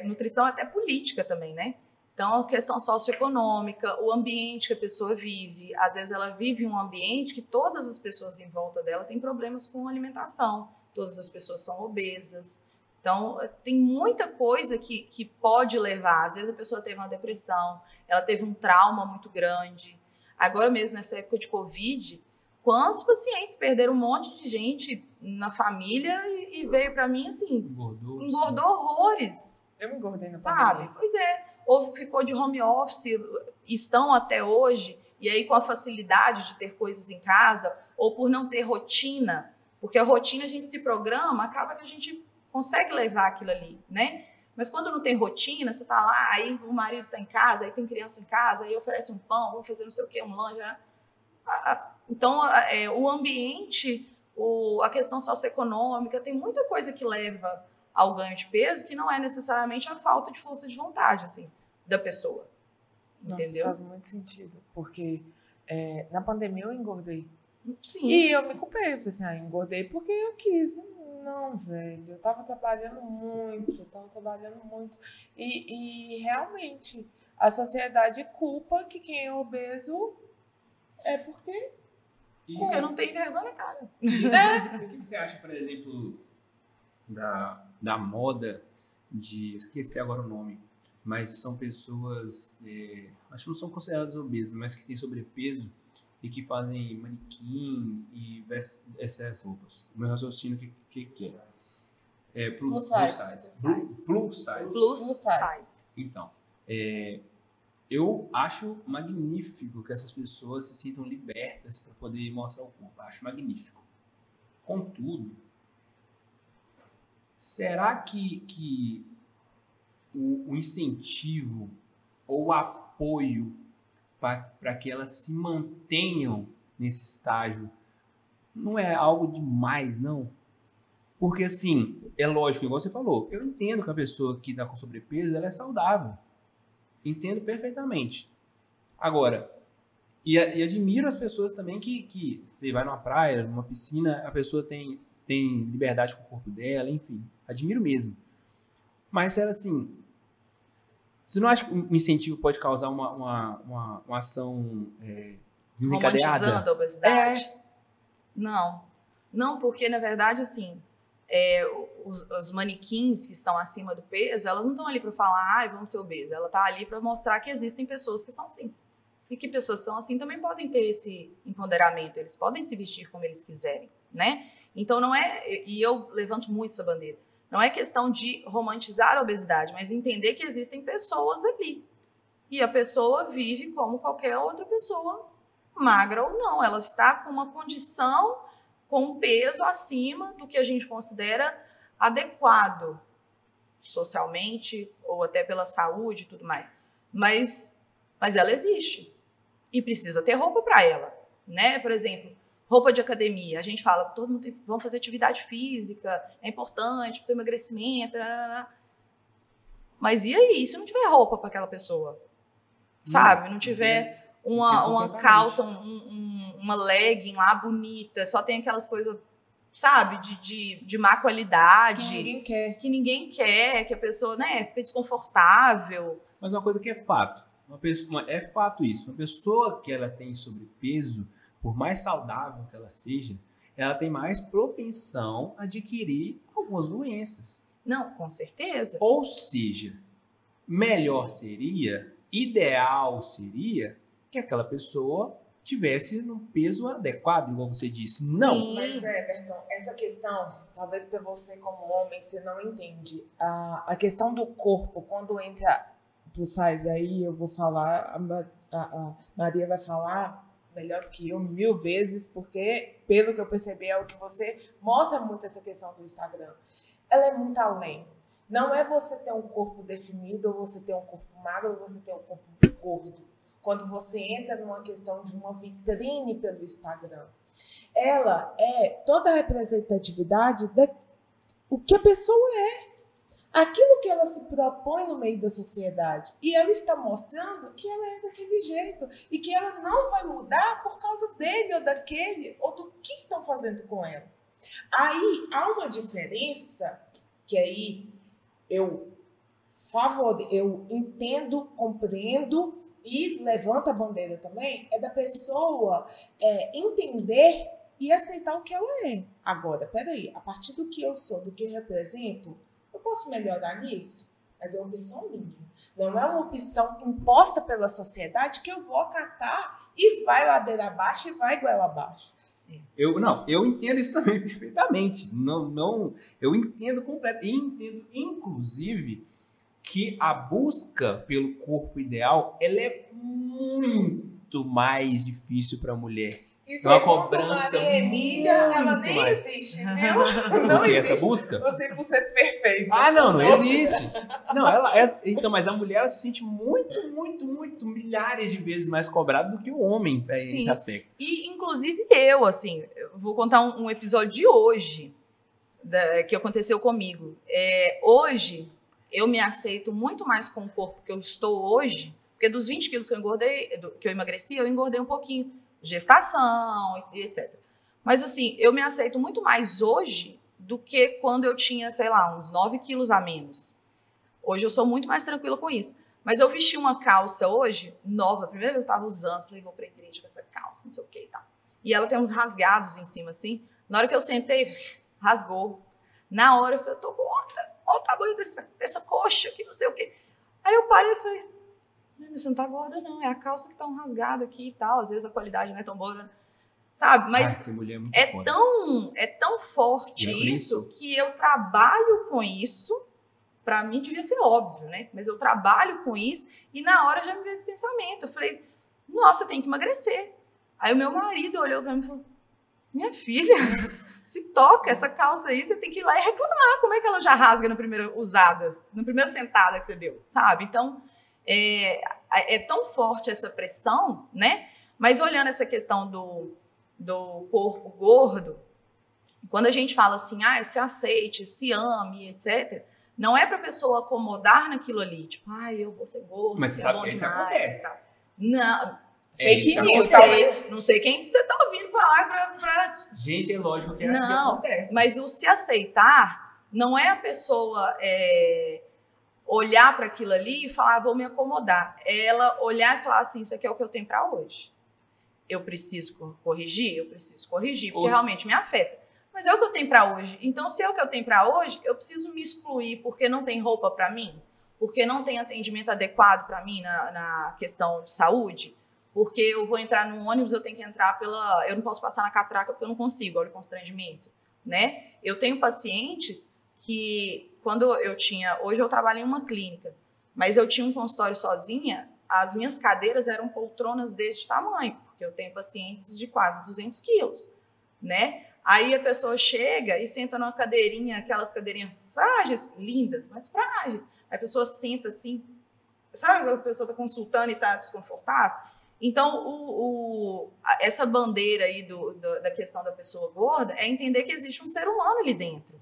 nutrição até política também, né? Então, a questão socioeconômica, o ambiente que a pessoa vive. Às vezes ela vive um ambiente que todas as pessoas em volta dela têm problemas com alimentação. Todas as pessoas são obesas. Então, tem muita coisa que pode levar. Às vezes a pessoa teve uma depressão, ela teve um trauma muito grande. Agora mesmo, nessa época de Covid, quantos pacientes perderam um monte de gente na família e veio para mim assim, engordou horrores. Eu me engordei na família. Sabe? Pois é. Ou ficou de home office, estão até hoje, e aí com a facilidade de ter coisas em casa, ou por não ter rotina, porque a rotina a gente se programa, acaba que a gente consegue levar aquilo ali, né? Mas quando não tem rotina, você tá lá, aí o marido tá em casa, aí tem criança em casa, aí oferece um pão, vamos fazer não sei o que, um lanche, né? Então, o ambiente, a questão socioeconômica, tem muita coisa que leva ao ganho de peso, que não é necessariamente a falta de força de vontade, assim, da pessoa. Nossa, entendeu? Faz muito sentido, porque na pandemia eu engordei. Sim. E eu me culpei, eu falei assim, engordei porque eu quis. Não, velho, eu tava trabalhando muito, E realmente, a sociedade culpa que quem é obeso é porque... Porque não tem vergonha, cara. O que você acha, por exemplo, da moda de... Esqueci agora o nome, mas são pessoas... acho que não são consideradas obesas, mas que têm sobrepeso e que fazem manequim e vestem essas roupas. O meu raciocínio que é? Plus size. Então, eu acho magnífico que essas pessoas se sintam libertas para poder mostrar o corpo. Acho magnífico. Contudo, será que o incentivo ou o apoio para que elas se mantenham nesse estágio não é algo demais, não? Porque, assim, é lógico, igual você falou, eu entendo que a pessoa que está com sobrepeso, ela é saudável. Entendo perfeitamente. Agora, e admiro as pessoas também que você vai numa praia, numa piscina, a pessoa tem liberdade com o corpo dela, enfim, admiro mesmo. Mas, ela, assim... Você não acha que um incentivo pode causar uma ação desencadeada? Romantizando a obesidade? Não. Não, porque, na verdade, assim, os manequins que estão acima do peso, elas não estão ali para falar, ai, vamos ser obesas. Ela está ali para mostrar que existem pessoas que são assim. E que pessoas são assim também podem ter esse empoderamento. Eles podem se vestir como eles quiserem, né? Então, não é... E eu levanto muito essa bandeira. Não é questão de romantizar a obesidade, mas entender que existem pessoas ali. E a pessoa vive como qualquer outra pessoa, magra ou não. Ela está com uma condição, com um peso acima do que a gente considera adequado, socialmente ou até pela saúde e tudo mais. Mas ela existe e precisa ter roupa para ela. né? Por exemplo, roupa de academia. A gente fala, todo mundo tem, vamos fazer atividade física, é importante para o seu emagrecimento. Mas e aí, se não tiver roupa para aquela pessoa? Sabe? Não tiver uma calça, uma legging lá bonita, só tem aquelas coisas, sabe, de má qualidade. Que ninguém quer. Que a pessoa, né, fica desconfortável. Mas uma coisa que é fato. É fato isso. Uma pessoa que ela tem sobrepeso, por mais saudável que ela seja, ela tem mais propensão a adquirir algumas doenças. Não, com certeza. Ou seja, melhor seria, ideal seria que aquela pessoa tivesse no peso adequado, igual você disse. Não. Sim. Mas, Everton, essa questão, talvez para você como homem, você não entende. A questão do corpo, quando entra plus size aí, eu vou falar, a Maria vai falar melhor que eu 1000 vezes, porque, pelo que eu percebi, é o que você mostra muito essa questão do Instagram. Ela é muito além. Não é você ter um corpo definido, ou você ter um corpo magro, ou você ter um corpo gordo. Quando você entra numa questão de uma vitrine pelo Instagram, ela é toda a representatividade da o que a pessoa é, aquilo que ela se propõe no meio da sociedade. E ela está mostrando que ela é daquele jeito e que ela não vai mudar por causa dele ou daquele, ou do que estão fazendo com ela. Aí há uma diferença que aí eu entendo, compreendo e levanta a bandeira também, é da pessoa entender e aceitar o que ela é. Agora, peraí, a partir do que eu sou, do que eu represento, eu posso melhorar nisso? Mas é uma opção minha. Não é uma opção imposta pela sociedade que eu vou acatar e vai ladeira abaixo e vai goela abaixo. Eu entendo isso também perfeitamente. Eu entendo completamente. E entendo, inclusive, que a busca pelo corpo ideal, ela é muito mais difícil para a mulher. Isso é uma cobrança. Maria Emília, ela nem existe, viu? Não existe. Essa busca? Você é perfeito. Ah, não existe. Não, então, mas a mulher, ela se sente muito, milhares de vezes mais cobrada do que o homem nesse aspecto. E, inclusive, eu vou contar um episódio de hoje, que aconteceu comigo. Hoje, eu me aceito muito mais com o corpo que eu estou hoje, porque dos 20 quilos que eu emagreci, eu engordei um pouquinho. Gestação, etc. Mas assim, eu me aceito muito mais hoje do que quando eu tinha, sei lá, uns 9 quilos a menos. Hoje eu sou muito mais tranquila com isso. Mas eu vesti uma calça hoje, nova, a primeira vez eu estava usando, falei, vou pra igreja com essa calça, não sei o que e tal. E ela tem uns rasgados em cima, assim. Na hora que eu sentei, rasgou. Na hora eu falei, tô gorda, olha o tamanho dessa coxa aqui, não sei o que. Aí eu parei e falei, você não tá gorda, não. É a calça que tá um rasgada aqui e tal. Às vezes a qualidade não é tão boa. Sabe? Mas é tão forte isso que eu trabalho com isso. Pra mim devia ser óbvio, né? Mas eu trabalho com isso e na hora já me veio esse pensamento. Eu falei, nossa, tem que emagrecer. Aí o meu marido olhou pra mim e falou, minha filha, se toca essa calça aí, você tem que ir lá e reclamar. Como é que ela já rasga na primeira usada? Na primeira sentada que você deu, sabe? Então... É tão forte essa pressão, né? Mas olhando essa questão do corpo gordo, quando a gente fala assim, se aceite, se ame, etc., não é para a pessoa acomodar naquilo ali, tipo, eu vou ser gordo, mas você sabe que isso acontece. Não, fake news, talvez. Não sei quem você tá ouvindo falar pra... Gente, é lógico que isso acontece. Mas o se aceitar não é a pessoa... olhar para aquilo ali e falar, vou me acomodar. Ela olhar e falar assim, isso aqui é o que eu tenho para hoje. Eu preciso corrigir? Eu preciso corrigir, porque realmente me afeta. Mas é o que eu tenho para hoje. Então, se é o que eu tenho para hoje, eu preciso me excluir porque não tem roupa para mim, porque não tem atendimento adequado para mim na questão de saúde, porque eu vou entrar num ônibus, eu tenho que entrar pela... Eu não posso passar na catraca porque eu não consigo, olha o constrangimento, né? Eu tenho pacientes que... Hoje eu trabalho em uma clínica, mas eu tinha um consultório sozinha, as minhas cadeiras eram poltronas deste tamanho, porque eu tenho pacientes de quase 200 quilos, né? Aí a pessoa chega e senta numa cadeirinha, aquelas cadeirinhas frágeis, lindas, mas frágeis. Aí a pessoa senta assim, sabe, a pessoa tá consultando e tá desconfortável? Então, essa bandeira aí da questão da pessoa gorda é entender que existe um ser humano ali dentro,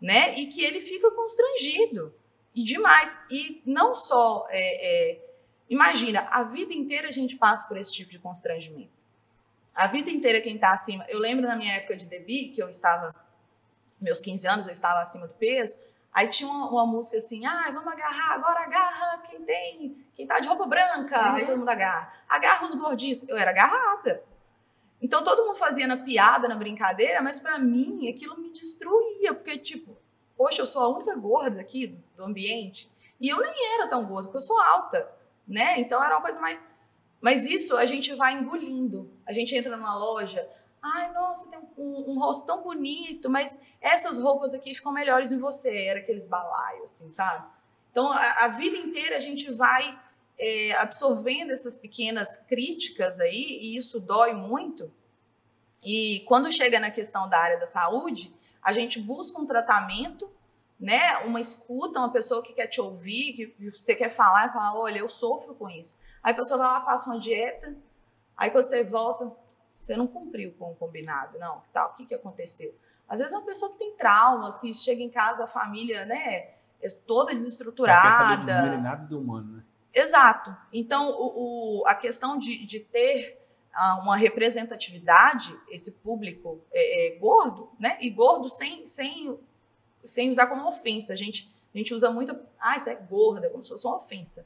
né? E que ele fica constrangido, e demais. E não só... imagina, a vida inteira a gente passa por esse tipo de constrangimento. A vida inteira quem está acima... Eu lembro na minha época de DB, que eu estava... Meus 15 anos, eu estava acima do peso... Aí tinha uma música assim, vamos agarrar, agora agarra quem tá de roupa branca, Aí todo mundo agarra os gordinhos. Eu era agarrada. Então todo mundo fazia na piada, na brincadeira, mas pra mim aquilo me destruía, porque tipo, poxa, eu sou a única gorda aqui do ambiente, e eu nem era tão gorda, porque eu sou alta, né? Então era uma coisa mais... Mas isso a gente vai engolindo, a gente entra numa loja... Ai, nossa, tem um rosto tão bonito, mas essas roupas aqui ficam melhores em você. Era aqueles balaios, assim, sabe? Então, a vida inteira a gente vai absorvendo essas pequenas críticas aí, e isso dói muito. E quando chega na questão da área da saúde, a gente busca um tratamento, né? Uma escuta, uma pessoa que quer te ouvir, que você quer falar, e fala, olha, eu sofro com isso. Aí a pessoa vai lá, passa uma dieta, aí quando você volta... Você não cumpriu com o combinado, não, tal, o que aconteceu? Às vezes é uma pessoa que tem traumas, que chega em casa, a família, né, é toda desestruturada. Você não quer saber de dinheiro e nada do humano, né? Exato. Então, a questão de ter uma representatividade, esse público gordo, né, e gordo sem usar como ofensa. A gente usa muito, isso é gorda, como se fosse uma ofensa.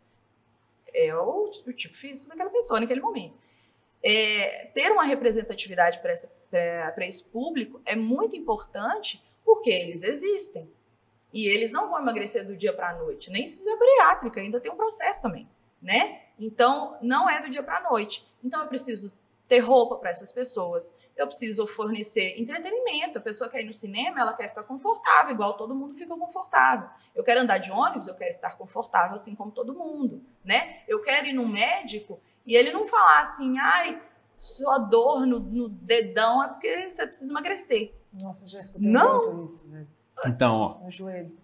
É o tipo físico daquela pessoa naquele momento. Ter uma representatividade para esse público é muito importante, porque eles existem. E eles não vão emagrecer do dia para a noite, nem se fizer bariátrica, ainda tem um processo também, né? Então, não é do dia para a noite. Então, eu preciso ter roupa para essas pessoas, eu preciso fornecer entretenimento. A pessoa quer ir no cinema, ela quer ficar confortável, igual todo mundo fica confortável. Eu quero andar de ônibus, eu quero estar confortável, assim como todo mundo, né? Eu quero ir no médico... E ele não falar assim, sua dor no dedão é porque você precisa emagrecer. Nossa, eu já escutei muito isso, né? Então, ó. No joelho.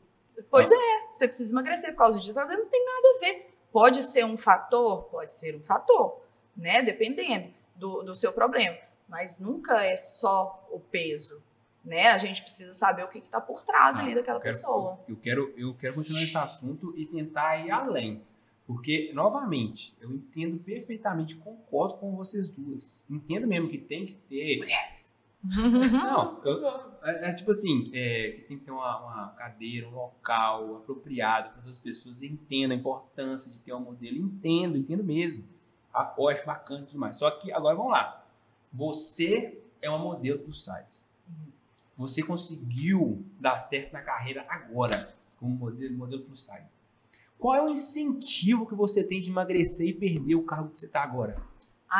Pois é, você precisa emagrecer por causa disso. Às vezes não tem nada a ver. Pode ser um fator? Pode ser um fator, né? Dependendo do seu problema. Mas nunca é só o peso, né? A gente precisa saber o que está por trás ali daquela pessoa. Eu quero continuar esse assunto e tentar ir além. Porque, novamente, eu entendo perfeitamente, concordo com vocês duas. Entendo mesmo que tem que ter... Yes. Não, tipo assim, que tem que ter uma cadeira, um local apropriado para as pessoas, entendam a importância de ter um modelo. Entendo mesmo. Acho bacana demais. Só que, agora vamos lá. Você é uma modelo plus size. Você conseguiu dar certo na carreira agora, como modelo plus size. Qual é o incentivo que você tem de emagrecer e perder o cargo que você está agora?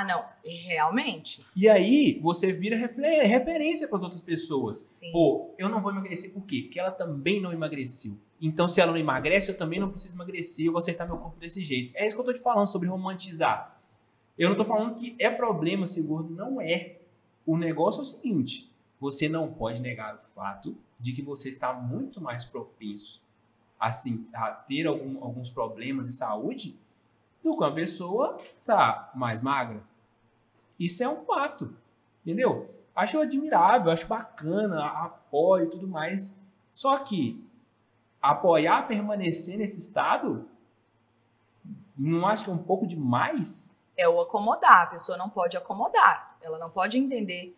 Não. Realmente. E aí, você vira referência para as outras pessoas. Sim. Pô, eu não vou emagrecer por quê? Porque ela também não emagreceu. Então, se ela não emagrece, eu também não preciso emagrecer, eu vou acertar meu corpo desse jeito. É isso que eu estou te falando sobre romantizar. Eu não estou falando que é problema ser gordo, não é. O negócio é o seguinte, você não pode negar o fato de que você está muito mais propenso a ter alguns problemas de saúde do que uma pessoa está mais magra. Isso é um fato, entendeu? Acho admirável, acho bacana, apoio e tudo mais. Só que apoiar, permanecer nesse estado, não acho que é um pouco demais? É o acomodar, a pessoa não pode acomodar, ela não pode entender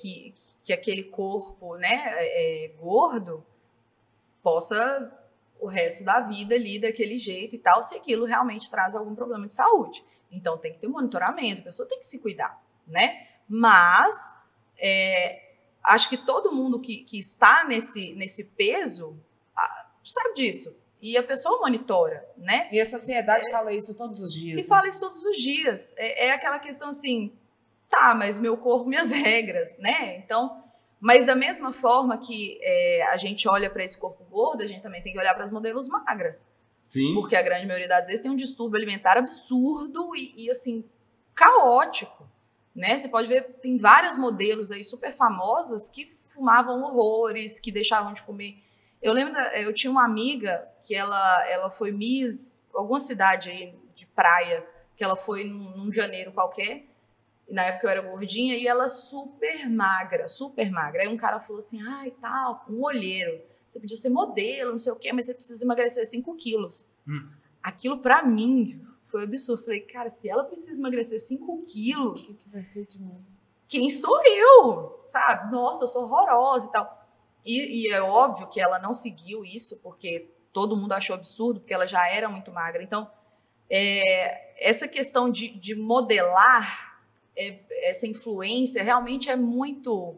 que aquele corpo, né, gordo, possa o resto da vida ali daquele jeito e tal, se aquilo realmente traz algum problema de saúde. Então, tem que ter um monitoramento, a pessoa tem que se cuidar, né? Mas, acho que todo mundo que está nesse peso, sabe disso. E a pessoa monitora, né? E a sociedade fala isso todos os dias. E fala isso todos os dias. É aquela questão assim, tá, mas meu corpo, minhas regras, né? Então... Mas da mesma forma que a gente olha para esse corpo gordo, a gente também tem que olhar para as modelos magras. Sim. Porque a grande maioria das vezes tem um distúrbio alimentar absurdo e assim, caótico, né? Você pode ver, tem várias modelos aí super famosas que fumavam horrores, que deixavam de comer. Eu lembro, eu tinha uma amiga que ela foi Miss, alguma cidade aí de praia, que ela foi num janeiro qualquer, e na época eu era gordinha, e ela super magra, super magra. Aí um cara falou assim, ai, tal, um olheiro, você podia ser modelo, não sei o quê, mas você precisa emagrecer 5 quilos. Aquilo pra mim foi um absurdo. Falei, cara, se ela precisa emagrecer 5 quilos... O que vai ser de mim? Quem sou eu, sabe? Nossa, eu sou horrorosa e tal. E é óbvio que ela não seguiu isso, porque todo mundo achou absurdo, porque ela já era muito magra. Então, essa questão de modelar, essa influência, realmente é muito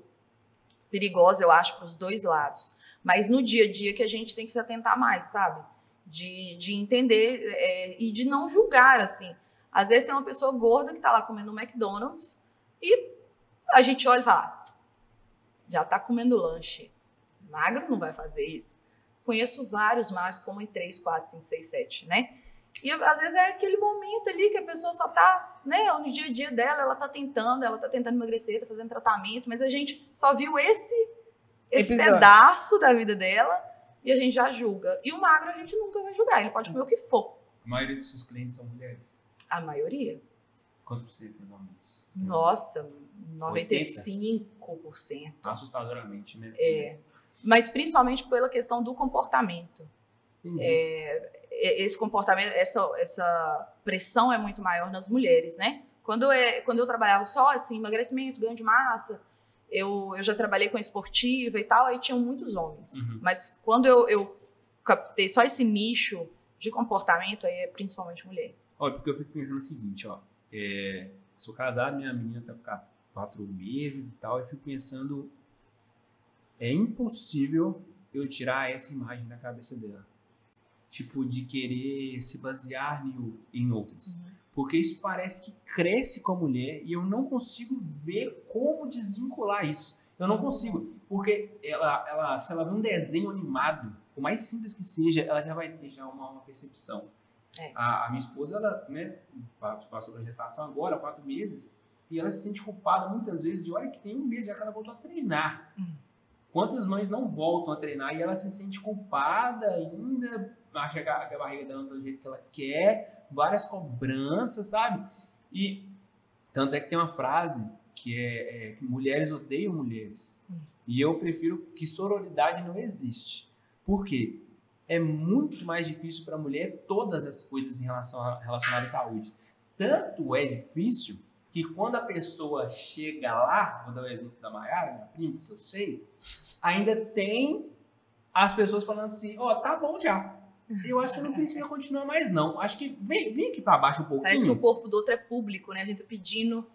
perigosa, eu acho, para os dois lados. Mas no dia a dia que a gente tem que se atentar mais, sabe? De entender e de não julgar, assim. Às vezes tem uma pessoa gorda que está lá comendo um McDonald's e a gente olha e fala, já está comendo lanche. Magro não vai fazer isso. Conheço vários mais, como em 3, 4, 5, 6, 7, né? E às vezes é aquele momento ali que a pessoa só tá, né? No dia a dia dela, ela tá tentando emagrecer, tá fazendo tratamento, mas a gente só viu esse pedaço da vida dela e a gente já julga. E o magro a gente nunca vai julgar, ele pode comer o que for. A maioria dos seus clientes são mulheres? A maioria. Quantos por cento, mais ou menos? Nossa, 95%. 80%. Assustadoramente, né? É. Mas principalmente pela questão do comportamento. Uhum. Esse comportamento, essa pressão é muito maior nas mulheres, né? Quando eu trabalhava só, assim, emagrecimento, ganho de massa, eu já trabalhei com esportiva e tal, aí tinham muitos homens. Uhum. Mas quando eu captei só esse nicho de comportamento, aí é principalmente mulher. Olha, porque eu fico pensando o seguinte, ó. Sou casado, minha menina tá com 4 meses e tal, eu fico pensando... É impossível eu tirar essa imagem da cabeça dela. Tipo, de querer se basear em outras. Uhum. Porque isso parece que cresce com a mulher e eu não consigo ver como desvincular isso. Eu não consigo. Porque se ela vê um desenho animado, por mais simples que seja, ela já vai ter já uma percepção. É. A minha esposa, ela, né, passou pela gestação agora, 4 meses, e ela se sente culpada muitas vezes de, olha que tem um mês já que ela voltou a treinar. Quantas mães não voltam a treinar e ela se sente culpada ainda, acha que a barriga dela não tá do jeito que ela quer, várias cobranças, sabe? E tanto é que tem uma frase que é que mulheres odeiam mulheres. E eu prefiro que sororidade não existe. Por quê? É muito mais difícil para a mulher todas as coisas relacionadas à saúde. Tanto é difícil que quando a pessoa chega lá, vou dar o exemplo da Mayara, minha prima, que eu sei, ainda tem as pessoas falando assim, ó, tá bom já. Eu acho que não precisa continuar mais, não. Acho que vem aqui pra baixo um pouquinho. Parece que o corpo do outro é público, né? A gente tá pedindo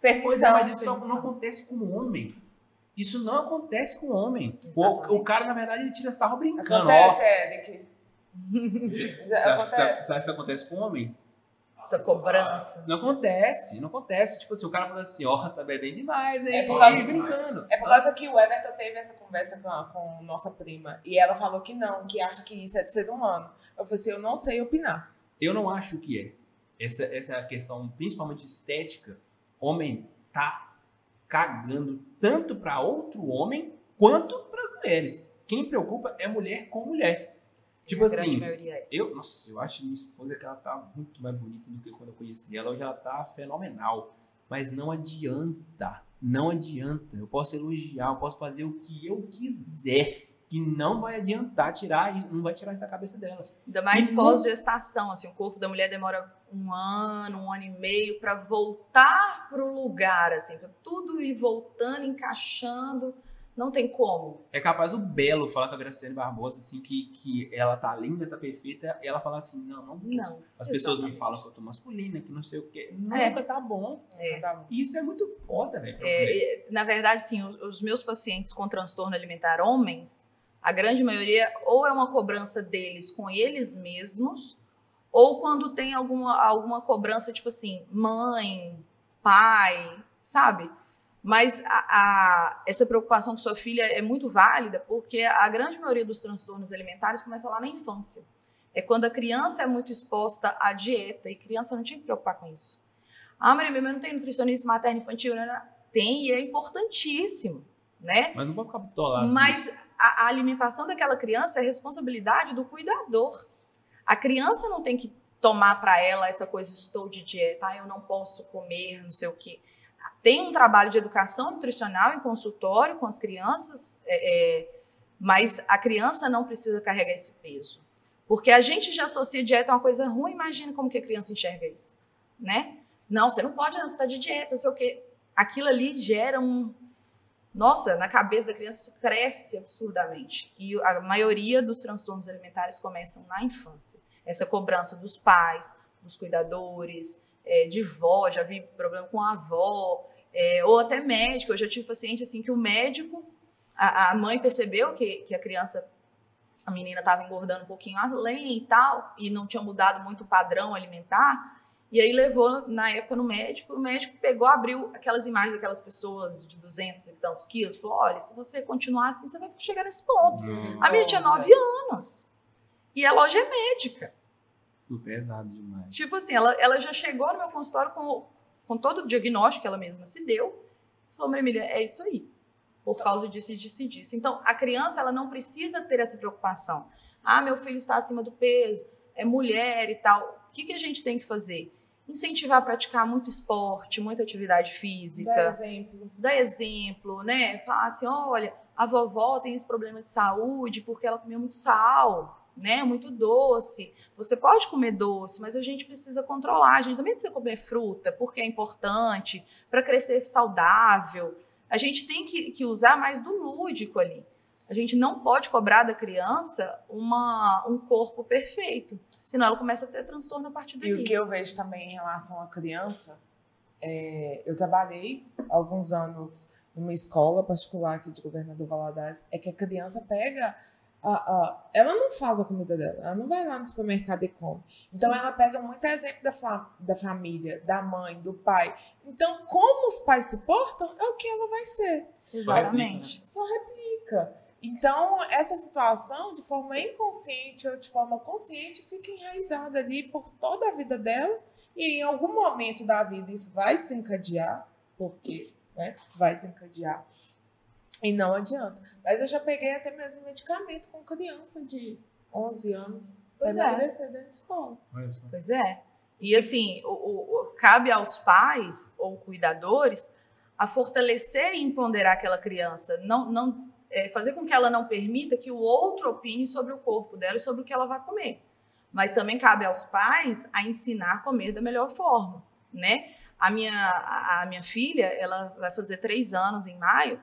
permissão. Pois é, mas isso não acontece com o homem. Isso não acontece com o homem. O cara, na verdade, ele tira sarro brincando. Acontece, Eric. Você acha que isso acontece com o homem? Essa cobrança. Não acontece. Tipo assim, o cara fala assim, ó, você tá bebendo demais, hein? Brincando. É por causa que o Everton teve essa conversa com nossa prima. E ela falou que não, que acha que isso é de ser humano. Eu falei assim, eu não sei opinar. Eu não acho que é. Essa é a questão, principalmente estética. Homem tá cagando tanto pra outro homem, quanto pras mulheres. Quem preocupa é mulher com mulher. Tipo assim, eu acho minha esposa que ela tá muito mais bonita do que quando eu conheci ela. Hoje ela tá fenomenal. Mas não adianta. Eu posso elogiar, eu posso fazer o que eu quiser. Que não vai adiantar não vai tirar isso da cabeça dela. Ainda mais pós-gestação, assim, o corpo da mulher demora 1 ano, 1 ano e meio pra voltar pro lugar, assim. Pra tudo ir voltando, encaixando. Não tem como. É capaz o Belo falar com a Graciane Barbosa, assim, que ela tá linda, tá perfeita, e ela fala assim, não. As pessoas me falam que eu tô masculina, que não sei o quê. Nunca tá bom. Isso é muito foda, velho. Na verdade, sim, os meus pacientes com transtorno alimentar homens, a grande maioria, ou é uma cobrança deles com eles mesmos, ou quando tem alguma cobrança, tipo assim, mãe, pai, sabe? Mas essa preocupação com sua filha é muito válida porque a grande maioria dos transtornos alimentares começa lá na infância. É quando a criança é muito exposta à dieta e criança não tinha que preocupar com isso. Ah, Maria, não tem nutricionista materno infantil? Não. Tem e é importantíssimo, né? Mas não vou ficar bitolado. Mas a alimentação daquela criança é responsabilidade do cuidador. A criança não tem que tomar para ela essa coisa, estou de dieta, eu não posso comer, não sei o quê. Tem um trabalho de educação nutricional em consultório com as crianças, mas a criança não precisa carregar esse peso. Porque a gente já associa dieta a uma coisa ruim, imagina como que a criança enxerga isso, né? Não, você não pode, você está de dieta, não sei o quê. Aquilo ali gera um... Nossa, na cabeça da criança isso cresce absurdamente. E a maioria dos transtornos alimentares começam na infância. Essa cobrança dos pais, dos cuidadores, de vó, já vi problema com a avó, ou até médico. Eu já tive paciente assim que o médico, a mãe percebeu que a criança, a menina estava engordando um pouquinho além e tal, e não tinha mudado muito o padrão alimentar, e aí levou, na época, no médico, o médico pegou, abriu aquelas imagens daquelas pessoas de 200 e tantos quilos, falou, olha, se você continuar assim, você vai chegar nesse ponto. A minha tinha 9 anos, e a loja é médica. Pesado demais. Tipo assim, ela já chegou no meu consultório com todo o diagnóstico que ela mesma se deu, falou, Maria Emília, é isso aí, por causa disso e disso e disso. Então, a criança, ela não precisa ter essa preocupação. Ah, meu filho está acima do peso, é mulher e tal. O que a gente tem que fazer? Incentivar a praticar muito esporte, muita atividade física. Dá exemplo. Dá exemplo, né? Falar assim, olha, a vovó tem esse problema de saúde porque ela comia muito sal, né? Muito doce. Você pode comer doce, mas a gente precisa controlar. A gente também precisa comer fruta, porque é importante, para crescer saudável. A gente tem que usar mais do lúdico ali. A gente não pode cobrar da criança um corpo perfeito, senão ela começa a ter transtorno a partir daí. E o que eu vejo também em relação à criança, eu trabalhei alguns anos numa escola particular aqui de Governador Valadares, que a criança pega, ela não faz a comida dela, ela não vai lá no supermercado e come. Então, ela pega muito exemplo da família, da mãe, do pai. Então, como os pais se portam, é o que ela vai ser. Exatamente. Só replica. Então, essa situação, de forma inconsciente ou de forma consciente, fica enraizada ali por toda a vida dela. E em algum momento da vida isso vai desencadear, porque, né, vai desencadear. E não adianta. Mas eu já peguei até mesmo medicamento com criança de 11 anos para emagrecer dentro de escola. Pois é. E assim, cabe aos pais ou cuidadores a fortalecer e empoderar aquela criança. Fazer com que ela não permita que o outro opine sobre o corpo dela e sobre o que ela vai comer. Mas também cabe aos pais a ensinar a comer da melhor forma, né? A minha filha, ela vai fazer 3 anos em maio,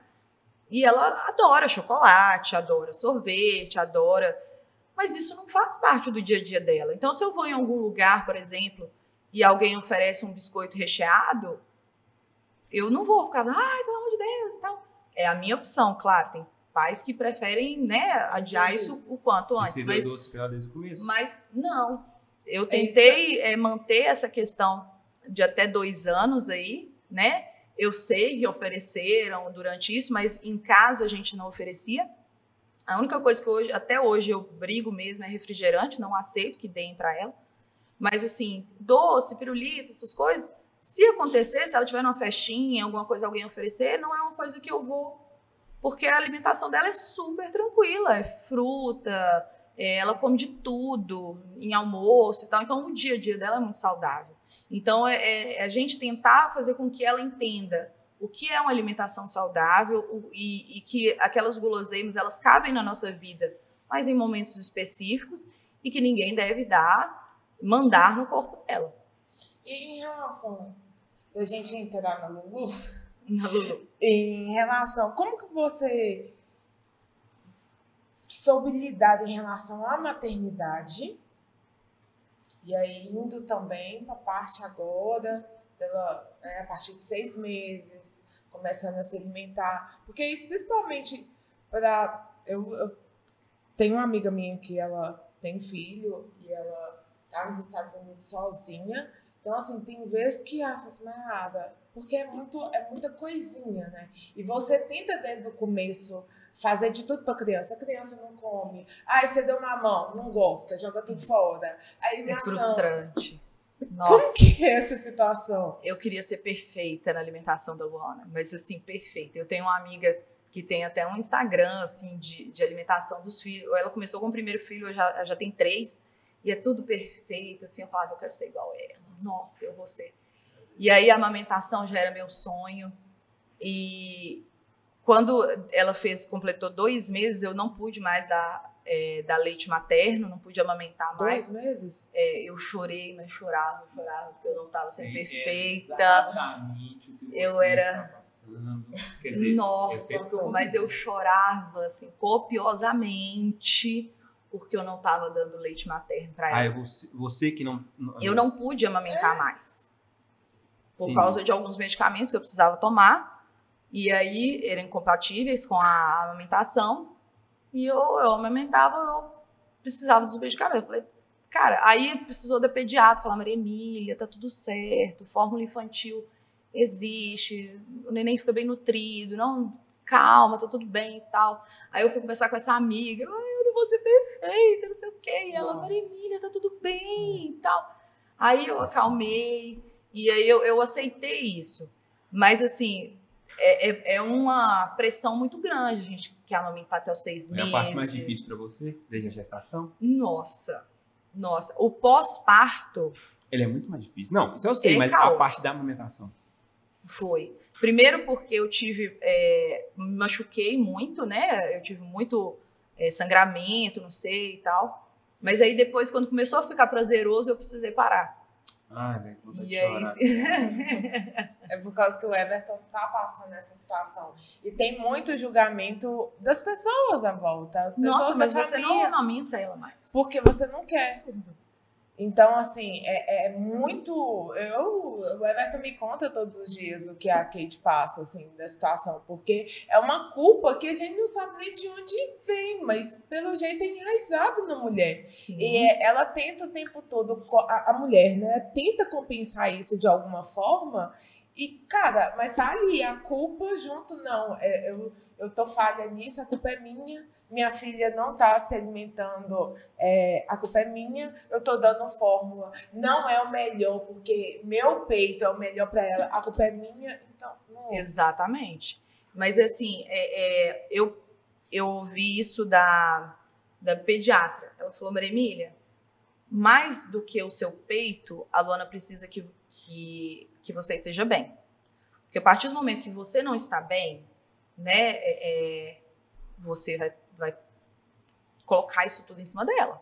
e ela adora chocolate, adora sorvete, adora... Mas isso não faz parte do dia a dia dela. Então, se eu vou em algum lugar, por exemplo, e alguém oferece um biscoito recheado, eu não vou ficar, ai, pelo amor de Deus, e tal. É a minha opção, claro, tem pais que preferem, né, adiar isso o quanto antes. Seria doce pra ela desde o começo? Mas não, eu tentei manter essa questão de até 2 anos aí, né? Eu sei que ofereceram durante isso, mas em casa a gente não oferecia. A única coisa que até hoje eu brigo mesmo é refrigerante, não aceito que deem para ela. Mas assim, doce, pirulito, essas coisas, se acontecer, se ela tiver numa festinha, alguma coisa, alguém oferecer, não é uma coisa que eu vou... Porque a alimentação dela é super tranquila, é fruta, ela come de tudo, em almoço e tal. Então, o dia a dia dela é muito saudável. Então, a gente tentar fazer com que ela entenda o que é uma alimentação saudável e que aquelas guloseimas, elas cabem na nossa vida, mas em momentos específicos e que ninguém deve mandar no corpo dela. E em relação a gente entrar na Lulu... Em relação, como que você soube lidar em relação à maternidade, e aí indo também para a parte agora, dela, né, a partir de 6 meses, começando a se alimentar, porque isso principalmente para... Eu tenho uma amiga minha que ela tem filho e ela tá nos Estados Unidos sozinha, então assim, tem vezes que ela fala assim, Mayara, porque é muita coisinha, né? E você tenta desde o começo fazer de tudo para a criança não come. Aí você deu mamão, não gosta, joga tudo fora. Aí, é frustrante. Nossa. Como que é essa situação? Eu queria ser perfeita na alimentação da Luana, mas assim, perfeita. Eu tenho uma amiga que tem até um Instagram, assim, de alimentação dos filhos. Ela começou com o primeiro filho, já tem 3. E é tudo perfeito, assim, eu falava, eu quero ser igual ela. Nossa, eu vou ser. E aí a amamentação já era meu sonho. E quando ela completou 2 meses, eu não pude mais dar leite materno, não pude amamentar mais. 2 meses? É, eu chorei, mas chorava, porque eu não estava sendo perfeita. Exatamente o que você está passando. Quer dizer, nossa, mas eu chorava, assim, copiosamente, porque eu não estava dando leite materno para ela. Ah, você que não... Eu não pude amamentar mais. Por causa de alguns medicamentos que eu precisava tomar. E aí, eram incompatíveis com a amamentação. E eu amamentava, eu precisava dos medicamentos. Eu falei, cara, aí precisou da pediatra. Falar, Maria Emília, tá tudo certo. Fórmula infantil existe. O neném fica bem nutrido. Não, calma, tá tudo bem e tal. Aí eu fui conversar com essa amiga. Você é perfeita, não sei o quê. E ela, Maria Emília, tá tudo bem e tal. Aí eu acalmei. E aí eu aceitei isso. Mas, assim, é uma pressão muito grande. A gente quer amamentar até os 6 meses. É a parte mais difícil pra você, desde a gestação? Nossa. O pós-parto... Ele é muito mais difícil. Não, isso eu sei, mas a parte da amamentação. Foi. Primeiro porque eu tive... me machuquei muito, né? Eu tive muito... sangramento, não sei e tal. Mas aí depois, quando começou a ficar prazeroso, eu precisei parar. Ai, velho, vontade de chorar. É por causa que o Everton tá passando essa situação. E tem muito julgamento das pessoas à volta, as pessoas da família. Você não amamenta ela mais. Porque você não quer. Então, assim, é muito... O Everton me conta todos os dias o que a Kate passa, assim, da situação. Porque é uma culpa que a gente não sabe nem de onde vem, mas pelo jeito é enraizado na mulher. Sim. E ela tenta o tempo todo, a mulher, né, tenta compensar isso de alguma forma. E, cara, mas tá ali, a culpa junto, não. Eu tô falha nisso, a culpa é minha. Minha filha não tá se alimentando, a culpa é minha. Eu tô dando fórmula, não é o melhor, porque meu peito é o melhor pra ela. A culpa é minha, então... Não. Exatamente. Mas, assim, eu ouvi isso da pediatra. Ela falou, Maria Emília, mais do que o seu peito, a Luana precisa que você esteja bem. Porque a partir do momento que você não está bem, né, você vai colocar isso tudo em cima dela.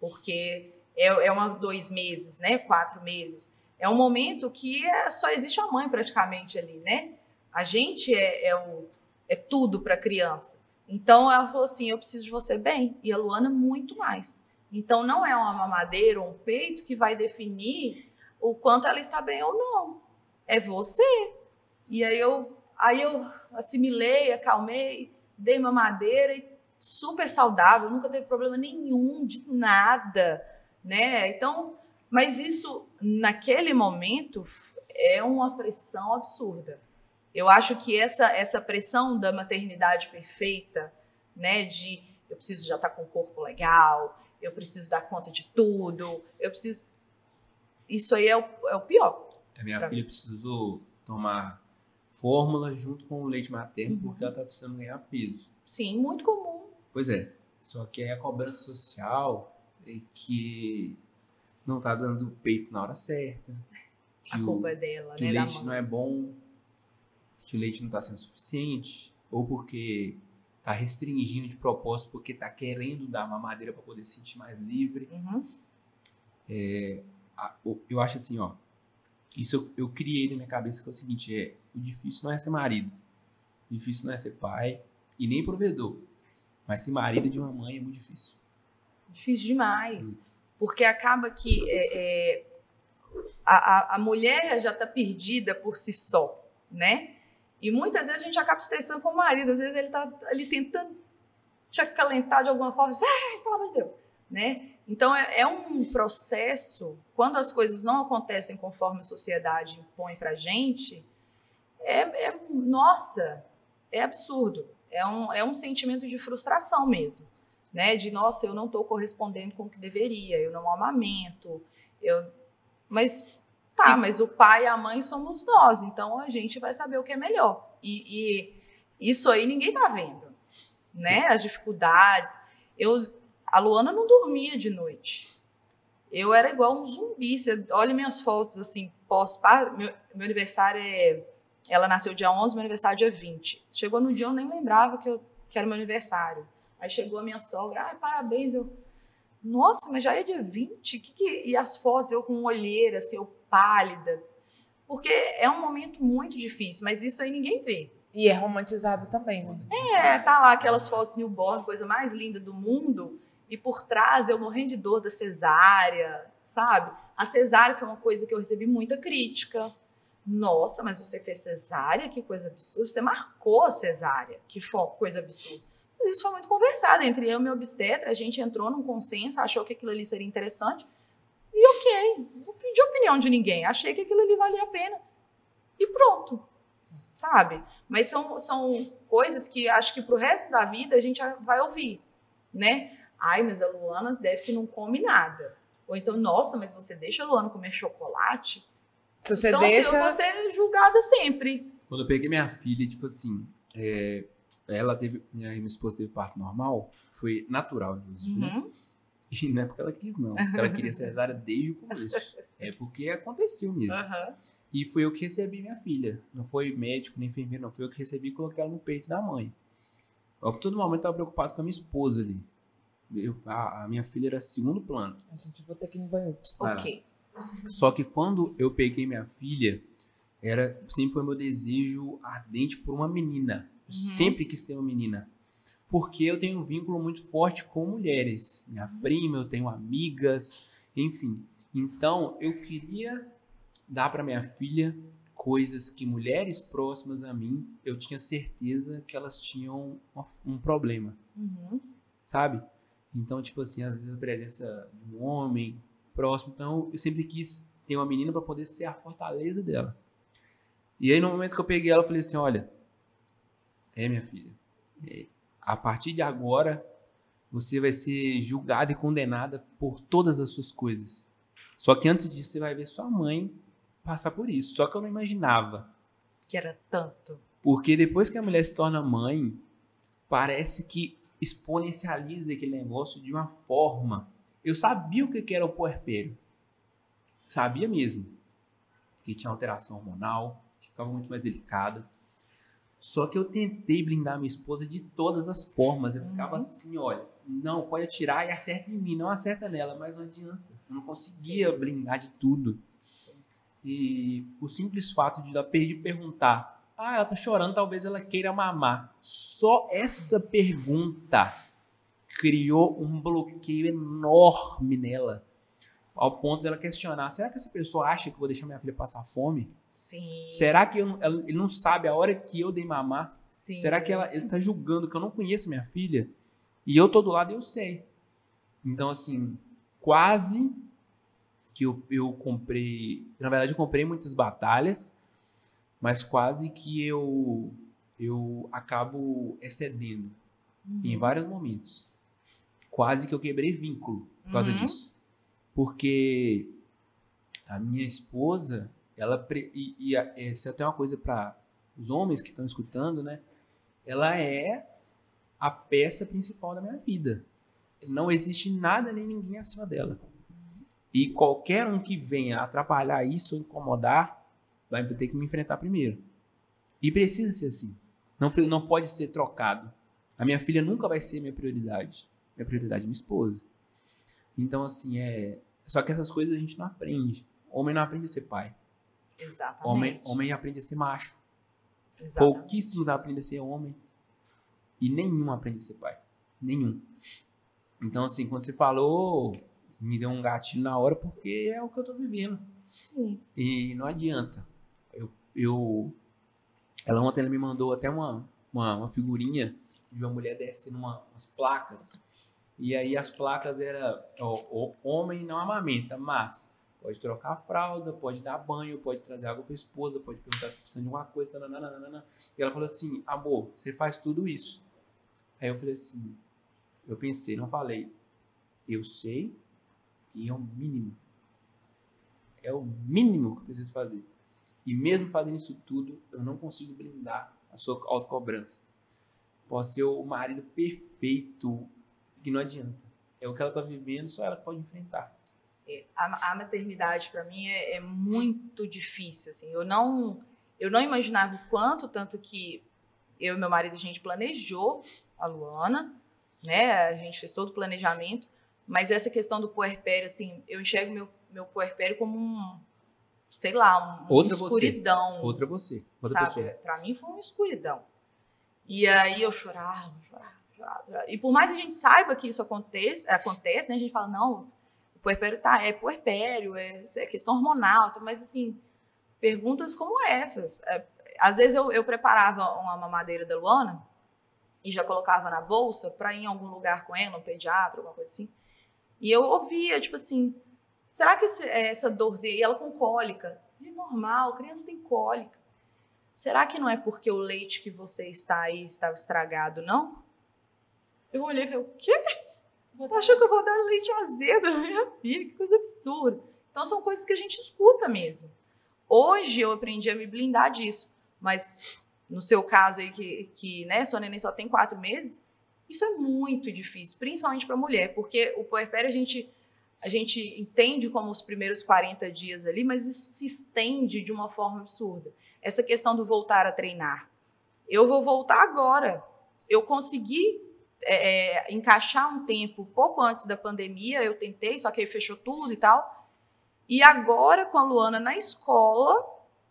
Porque é 2 meses, né, 4 meses. É um momento que só existe a mãe praticamente ali, né? A gente é tudo para a criança. Então ela falou assim, eu preciso de você bem. E a Luana muito mais. Então não é uma mamadeira ou um peito que vai definir o quanto ela está bem ou não. É você. E aí eu assimilei, acalmei, dei mamadeira e super saudável, nunca teve problema nenhum de nada, né? Então, mas isso naquele momento é uma pressão absurda. Eu acho que essa pressão da maternidade perfeita, né, de eu preciso já estar com o corpo legal, eu preciso dar conta de tudo, eu preciso... Isso aí é o pior. A minha filha precisou tomar fórmula junto com o leite materno, porque ela tá precisando ganhar peso. Sim, muito comum. Pois é. Só que aí a cobrança social é que não tá dando peito na hora certa. Que a culpa é dela, que né? Que o leite não é bom, que o leite não tá sendo suficiente, ou porque tá restringindo de propósito, porque tá querendo dar mamadeira para poder se sentir mais livre. Eu acho assim, ó, isso eu criei na minha cabeça, que é o seguinte, o difícil não é ser marido, o difícil não é ser pai e nem provedor, mas ser marido de uma mãe é muito difícil. Difícil demais, porque acaba que a mulher já tá perdida por si só, né? E muitas vezes a gente acaba se estressando com o marido, às vezes ele tá ali tentando te acalentar de alguma forma, pelo amor de Deus, né? Então, é um processo, quando as coisas não acontecem conforme a sociedade impõe pra gente, nossa, é absurdo. É um sentimento de frustração mesmo, né? De, nossa, eu não tô correspondendo com o que deveria, eu não amamento, mas o pai e a mãe somos nós, então a gente vai saber o que é melhor. E isso aí ninguém tá vendo, né? As dificuldades, A Luana não dormia de noite. eu era igual um zumbi. Você olha minhas fotos, assim, meu aniversário é... Ela nasceu dia 11, meu aniversário dia 20. Chegou no dia, eu nem lembrava que era meu aniversário. Aí chegou a minha sogra, ah, parabéns, eu... Nossa, mas já é dia 20? E as fotos, eu com olheira, assim, eu pálida. Porque é um momento muito difícil, mas isso aí ninguém vê. E é romantizado também, né? É, tá lá aquelas fotos newborn, coisa mais linda do mundo, e por trás eu morrendo de dor da cesárea, sabe? A cesárea foi uma coisa que eu recebi muita crítica. Nossa, mas você fez cesárea? Que coisa absurda. Você marcou a cesárea? Que coisa absurda. Mas isso foi muito conversado entre eu e meu obstetra, a gente entrou num consenso, achou que aquilo ali seria interessante, e ok, não pedi opinião de ninguém, achei que aquilo ali valia a pena, e pronto. Sabe? Mas são coisas que acho que pro resto da vida a gente vai ouvir, né? Ai, mas a Luana deve que não come nada. Ou então, nossa, mas você deixa a Luana comer chocolate? Se você então, deixa... Então, você é julgada sempre. Quando eu peguei minha filha, tipo assim, ela teve... Minha esposa teve parto normal, foi natural, inclusive, né? E não é porque ela quis, não. Ela queria cesárea desde o começo. É porque aconteceu mesmo. E foi eu que recebi minha filha. Não foi médico, nem enfermeiro, não. Foi eu que recebi e coloquei ela no peito da mãe. Eu, todo momento, estava preocupado com a minha esposa ali. A minha filha era segundo plano. A gente vai ter que ir no banheiro. Ok. Só que quando eu peguei minha filha, sempre foi meu desejo ardente por uma menina. Eu sempre quis ter uma menina. Porque eu tenho um vínculo muito forte com mulheres. Minha prima, eu tenho amigas, enfim. Então, eu queria... Dá para minha filha coisas que mulheres próximas a mim, eu tinha certeza que elas tinham um problema, sabe? Então, tipo assim, às vezes a presença de um homem próximo, então eu sempre quis ter uma menina para poder ser a fortaleza dela. E aí, no momento que eu peguei ela, eu falei assim, olha, minha filha, a partir de agora, você vai ser julgada e condenada por todas as suas coisas. Só que antes disso, você vai ver sua mãe passar por isso. Só que eu não imaginava que era tanto. Porque depois que a mulher se torna mãe, parece que exponencializa aquele negócio de uma forma. Eu sabia o que era o puerpério. Sabia mesmo. Que tinha alteração hormonal, que ficava muito mais delicada. Só que eu tentei blindar minha esposa de todas as formas. Eu ficava assim, olha, não, pode atirar e acerta em mim. Não acerta nela, mas não adianta. Eu não conseguia blindar de tudo. E o simples fato de perguntar, ah, ela tá chorando, talvez ela queira mamar. Só essa pergunta criou um bloqueio enorme nela, ao ponto dela questionar, será que essa pessoa acha que eu vou deixar minha filha passar fome? Sim. Será que ele não sabe a hora que eu dei mamar? Sim. Será que ele tá julgando que eu não conheço minha filha? E eu tô do lado e eu sei. Então, assim, quase... que eu comprei, na verdade eu comprei muitas batalhas, mas quase que eu acabo excedendo em vários momentos. Quase que eu quebrei vínculo por causa disso. Porque a minha esposa, essa é até uma coisa para os homens que estão escutando, né? Ela é a peça principal da minha vida. Não existe nada nem ninguém acima dela. E qualquer um que venha atrapalhar isso ou incomodar, vai ter que me enfrentar primeiro. E precisa ser assim. Não pode ser trocado. A minha filha nunca vai ser minha prioridade. Minha prioridade é minha esposa. Então, assim, só que essas coisas a gente não aprende. Homem não aprende a ser pai. Exatamente. Homem aprende a ser macho. Exatamente. Pouquíssimos aprendem a ser homens. E nenhum aprende a ser pai. Nenhum. Então, assim, quando você falou... Me deu um gatilho na hora porque é o que eu tô vivendo. Sim. E não adianta. Ela ontem me mandou até uma figurinha de uma mulher descendo umas placas. E aí as placas era o homem não amamenta, mas pode trocar a fralda, pode dar banho, pode trazer água pra esposa, pode perguntar se precisa de alguma coisa. Nananana. E ela falou assim, amor, você faz tudo isso. Aí eu falei assim, eu pensei, não falei, eu sei. E é o mínimo. É o mínimo que eu preciso fazer. E mesmo fazendo isso tudo, eu não consigo blindar a sua autocobrança. Posso ser o marido perfeito, que não adianta. É o que ela está vivendo, só ela pode enfrentar. A maternidade para mim é muito difícil, assim. Eu não imaginava o quanto, tanto que eu e meu marido, a gente planejou a Luana, né? A gente fez todo o planejamento, mas essa questão do puerpério, assim, eu enxergo meu puerpério como um, sei lá, uma escuridão. Outra pessoa. Para mim foi uma escuridão. E aí eu chorava. E por mais que a gente saiba que isso acontece, né? A gente fala, não, o puerpério é puerpério, é questão hormonal, mas assim, perguntas como essas. Às vezes eu preparava uma mamadeira da Luana e já colocava na bolsa para ir em algum lugar com ela, um pediatra, alguma coisa assim. E eu ouvia, tipo assim, será que essa dorzinha, e ela com cólica, é normal, criança tem cólica. Será que não é porque o leite que você está aí estava estragado, não? Eu olhei e falei, o quê? Você achou que eu vou dar leite azedo na minha filha? Que coisa absurda. Então são coisas que a gente escuta mesmo. Hoje eu aprendi a me blindar disso, mas no seu caso aí, que né, sua neném só tem 4 meses, isso é muito difícil, principalmente para a mulher, porque o puerpério a gente entende como os primeiros 40 dias ali, mas isso se estende de uma forma absurda. Essa questão do voltar a treinar. Eu vou voltar agora. Eu consegui encaixar um tempo, pouco antes da pandemia, eu tentei, só que aí fechou tudo e tal. E agora, com a Luana na escola,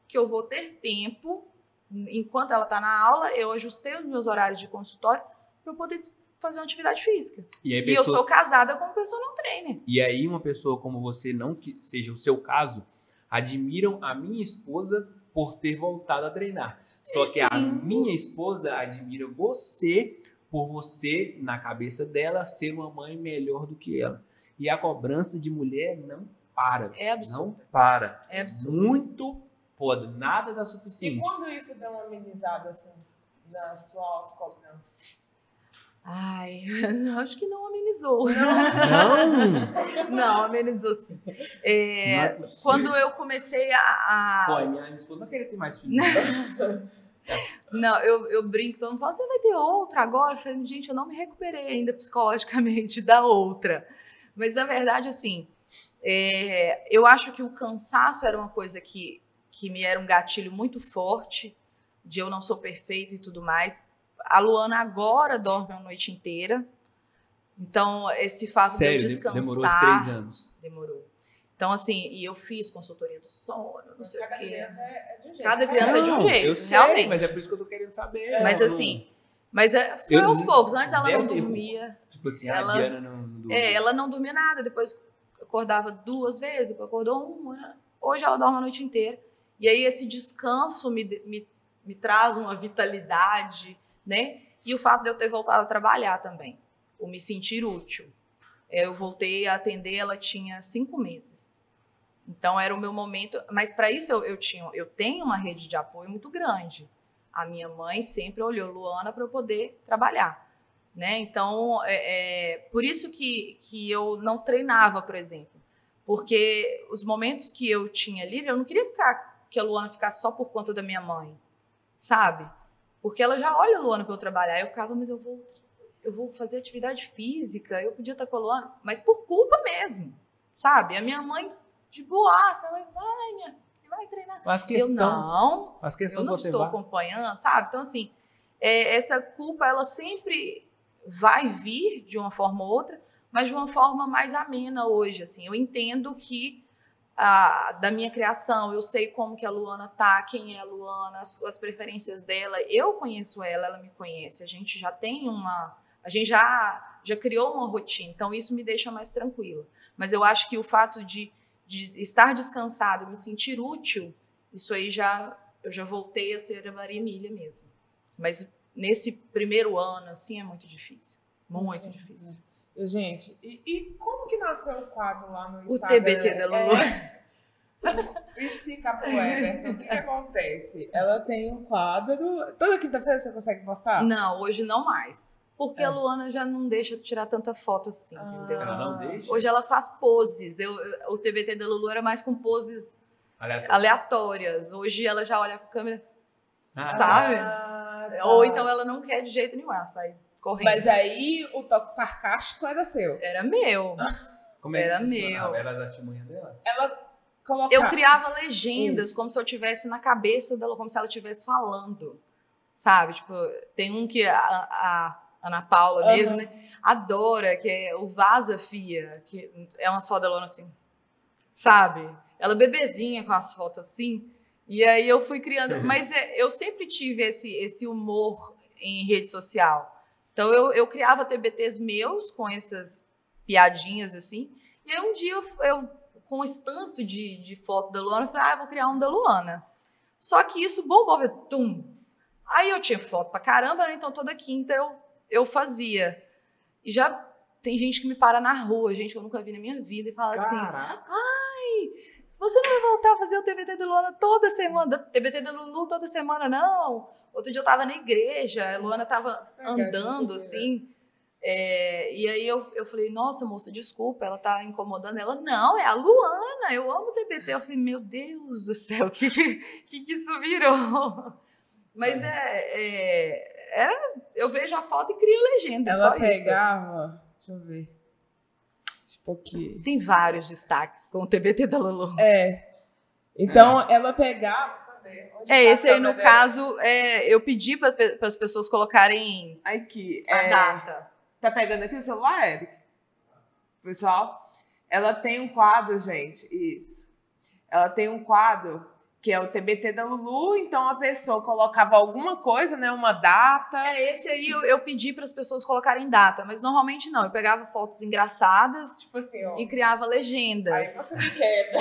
que eu vou ter tempo... Enquanto ela está na aula, eu ajustei os meus horários de consultório para eu poder fazer uma atividade física. E eu sou casada com uma pessoa não trainer. E aí uma pessoa como você, não que seja o seu caso, admiram a minha esposa por ter voltado a treinar. Só que a minha esposa admira você por você, na cabeça dela, ser uma mãe melhor do que ela. E a cobrança de mulher não para. É absurdo. Não para. É absurdo. Muito foda, nada dá suficiente. E quando isso deu uma amenizada, assim, na sua autocobrança? Ai, acho que não amenizou. Não amenizou sim. Quando eu comecei a... Pô, minha esposa não queria ter mais filhos. Não, eu brinco, todo mundo fala, você vai ter outra agora? Eu falei, gente, eu não me recuperei ainda psicologicamente da outra. Mas, na verdade, assim, eu acho que o cansaço era uma coisa que me era um gatilho muito forte, de eu não sou perfeita e tudo mais. A Luana agora dorme a noite inteira, então esse fato de eu descansar... Demorou uns 3 anos. Demorou. Então, assim, e eu fiz consultoria do sono, não sei o quê. Cada criança é de um jeito. Cada criança é de um jeito, eu sei, realmente. Mas é por isso que eu tô querendo saber. Mas assim, mas foi aos poucos. Antes ela não dormia. Tipo assim, a Diana não dormia. Ela não dormia nada, depois acordava 2 vezes, depois acordou 1. Hoje ela dorme a noite inteira. E aí esse descanso me traz uma vitalidade, né? E o fato de eu ter voltado a trabalhar também, o me sentir útil. Eu voltei a atender, ela tinha 5 meses. Então era o meu momento, mas para isso eu tenho uma rede de apoio muito grande. A minha mãe sempre olhou Luana para eu poder trabalhar, né? Então por isso que eu não treinava, por exemplo, porque os momentos que eu tinha livre, eu não queria que a Luana ficasse só por conta da minha mãe, sabe? Porque ela já olha a Luana para eu trabalhar. Eu ficava, mas eu vou fazer atividade física, eu podia estar com a Luana, mas por culpa mesmo, sabe? A minha mãe, de boaça, minha mãe, vai treinar. Eu não estou acompanhando, sabe? Então, assim, essa culpa, ela sempre vai vir de uma forma ou outra, mas de uma forma mais amena hoje, assim. Eu entendo que da minha criação, eu sei como que a Luana tá, quem é a Luana, as preferências dela, eu conheço ela, ela me conhece, a gente já tem a gente já criou uma rotina, então isso me deixa mais tranquila, mas eu acho que o fato de estar descansada, me sentir útil, isso aí eu já voltei a ser a Maria Emília mesmo, mas nesse primeiro ano, assim, é muito difícil, muito difícil. Gente, e como que nasceu o quadro lá no Instagram? O TBT da Lulu. Explica pro Everton o que acontece. Ela tem um quadro... Toda quinta-feira você consegue postar? Não, hoje não mais. Porque a Luana já não deixa de tirar tanta foto assim, entendeu? Ela não deixa? Hoje ela faz poses. O TBT da Lulu era mais com poses aleatórias. Hoje ela já olha pra câmera, sabe? Tá. Ou então ela não quer de jeito nenhum, ela sai... Correndo. Mas aí o toque sarcástico era seu. Era meu. Como é que funcionava? Era da testemunha dela? Ela colocava... Eu criava legendas, isso, como se eu tivesse na cabeça dela, como se ela estivesse falando, sabe? Tipo, tem um que a Ana Paula mesmo, né? Adora, que é o Vaza Fia, que é uma fodelona assim, sabe? Ela bebezinha com as fotos assim. E aí eu fui criando... Uhum. Mas eu sempre tive esse humor em rede social. Então eu criava TBTs meus com essas piadinhas assim. E aí um dia eu com um tanto de foto da Luana, eu falei, ah, eu vou criar um da Luana. Só que isso bombou, tum. Aí eu tinha foto pra caramba, né? Então toda quinta eu fazia. E já tem gente que me para na rua, gente que eu nunca vi na minha vida, e fala assim, ai, você não vai voltar a fazer o TBT da Luana toda semana, TBT da Lulu toda semana, não. Outro dia eu tava na igreja, a Luana tava andando assim, e aí eu falei, nossa, moça, desculpa, ela tá incomodando. Ela, não, é a Luana, eu amo o TBT. Eu falei, meu Deus do céu, o que isso virou? Mas eu vejo a foto e crio legenda. Ela só pegava, isso. Deixa eu ver. Tipo aqui. Tem vários destaques com o TBT da Lulu. Então ela pegava. Onde esse aí, no caso, eu pedi para as pessoas colocarem aqui, a data. Tá pegando aqui o celular, Eric? Pessoal, ela tem um quadro, gente. Isso. Ela tem um quadro que é o TBT da Lulu, então a pessoa colocava alguma coisa, né? Uma data. Esse aí eu pedi para as pessoas colocarem data, mas normalmente não. Eu pegava fotos engraçadas, tipo assim, ó, e criava legendas. Aí você me quebra.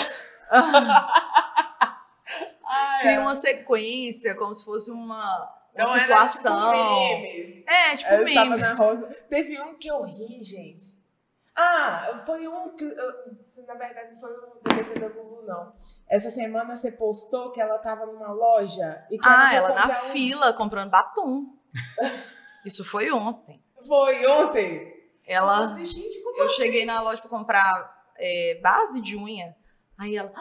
Cria uma sequência, como se fosse uma situação. Era tipo memes. Tipo memes. Eu estava na rosa. Teve um que eu ri, gente. Foi um que... Na verdade, não foi o TBT da Lulu, não. Essa semana você postou que ela estava numa loja e que ela na fila comprando batom. Isso foi ontem. Foi ontem? Ela... Nossa, gente, como assim? Cheguei na loja para comprar base de unha. Aí ela...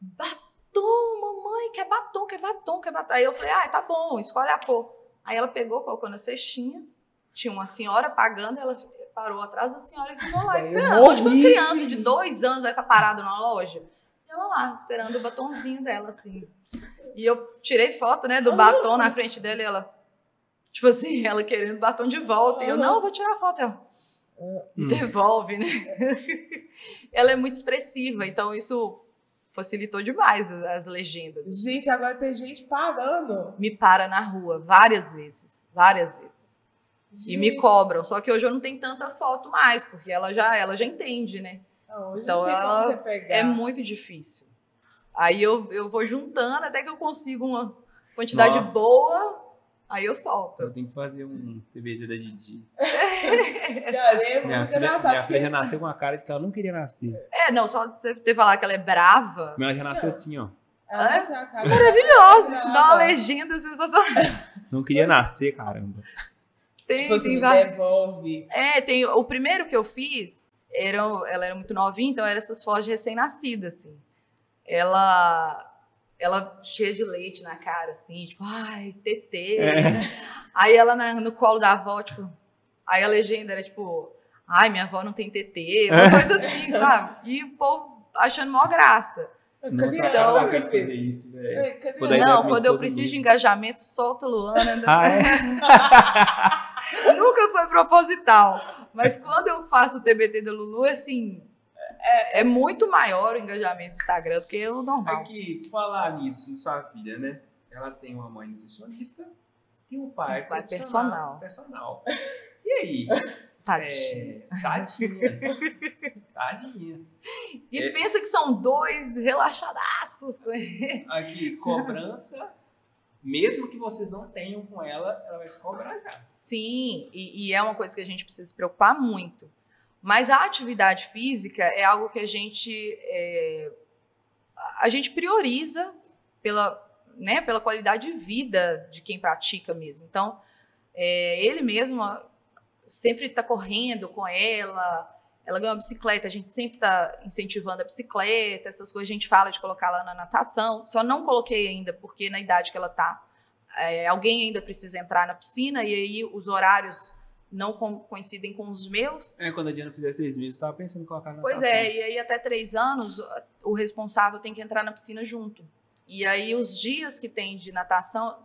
batom! Batom, mamãe, quer batom, quer batom, quer batom. Aí eu falei, tá bom, escolhe a cor. Aí ela pegou, colocou na cestinha, tinha uma senhora pagando, ela parou atrás da senhora e ficou lá esperando. Onde uma criança de 2 anos vai ficar parada na loja? E ela lá, esperando o batomzinho dela, assim. E eu tirei foto, né, do batom na frente dela e ela, tipo assim, ela querendo o batom de volta. E eu, não, vou tirar a foto. Ela devolve, né? Ela é muito expressiva, então isso... facilitou demais as legendas. Gente, agora tem gente parando. Me para na rua várias vezes. Gente. E me cobram. Só que hoje eu não tenho tanta foto mais, porque ela já entende, né? Não, hoje então não tem ela como você pegar. É muito difícil. Aí eu vou juntando até que eu consigo uma quantidade boa. Aí eu solto. Eu tenho que fazer um TBT da Didi. Minha filha renasceu com a cara de que ela não queria nascer. Não, só você ter falado que ela é brava. Mas ela renasceu assim, ó. Maravilhoso, isso dá uma legenda sensacional. Não queria nascer, caramba. Tipo assim, devolve. Tem o primeiro que eu fiz, ela era muito novinha, então eram essas fotos de recém-nascida, assim. Ela cheia de leite na cara, assim, tipo, ai, TT. Aí ela no colo da avó, tipo, aí a legenda era, tipo, ai, minha avó não tem TT, uma coisa assim, sabe? E o povo achando maior graça. Não, quando eu preciso de engajamento, solto Luana. Nunca foi proposital. Mas quando eu faço o TBT da Lulu, assim... É muito maior o engajamento do Instagram do que o normal. Aqui, falar nisso, sua filha, né? Ela tem uma mãe nutricionista e um pai personal. E aí? Tadinha. Tadinha. E pensa que são dois relaxadaços com ele. Aqui, cobrança. Mesmo que vocês não tenham com ela, ela vai se cobrar, cara. Sim, e é uma coisa que a gente precisa se preocupar muito. Mas a atividade física é algo que a gente prioriza pela qualidade de vida de quem pratica mesmo. Então, ele mesmo sempre está correndo com ela ganha uma bicicleta, a gente sempre está incentivando a bicicleta, essas coisas a gente fala de colocar ela na natação. Só não coloquei ainda, porque na idade que ela está, alguém ainda precisa entrar na piscina e aí os horários não coincidem com os meus. É, quando a Diana fizer 6 meses, eu tava pensando em colocar na Pois é, e aí até 3 anos, o responsável tem que entrar na piscina junto. E aí os dias que tem de natação,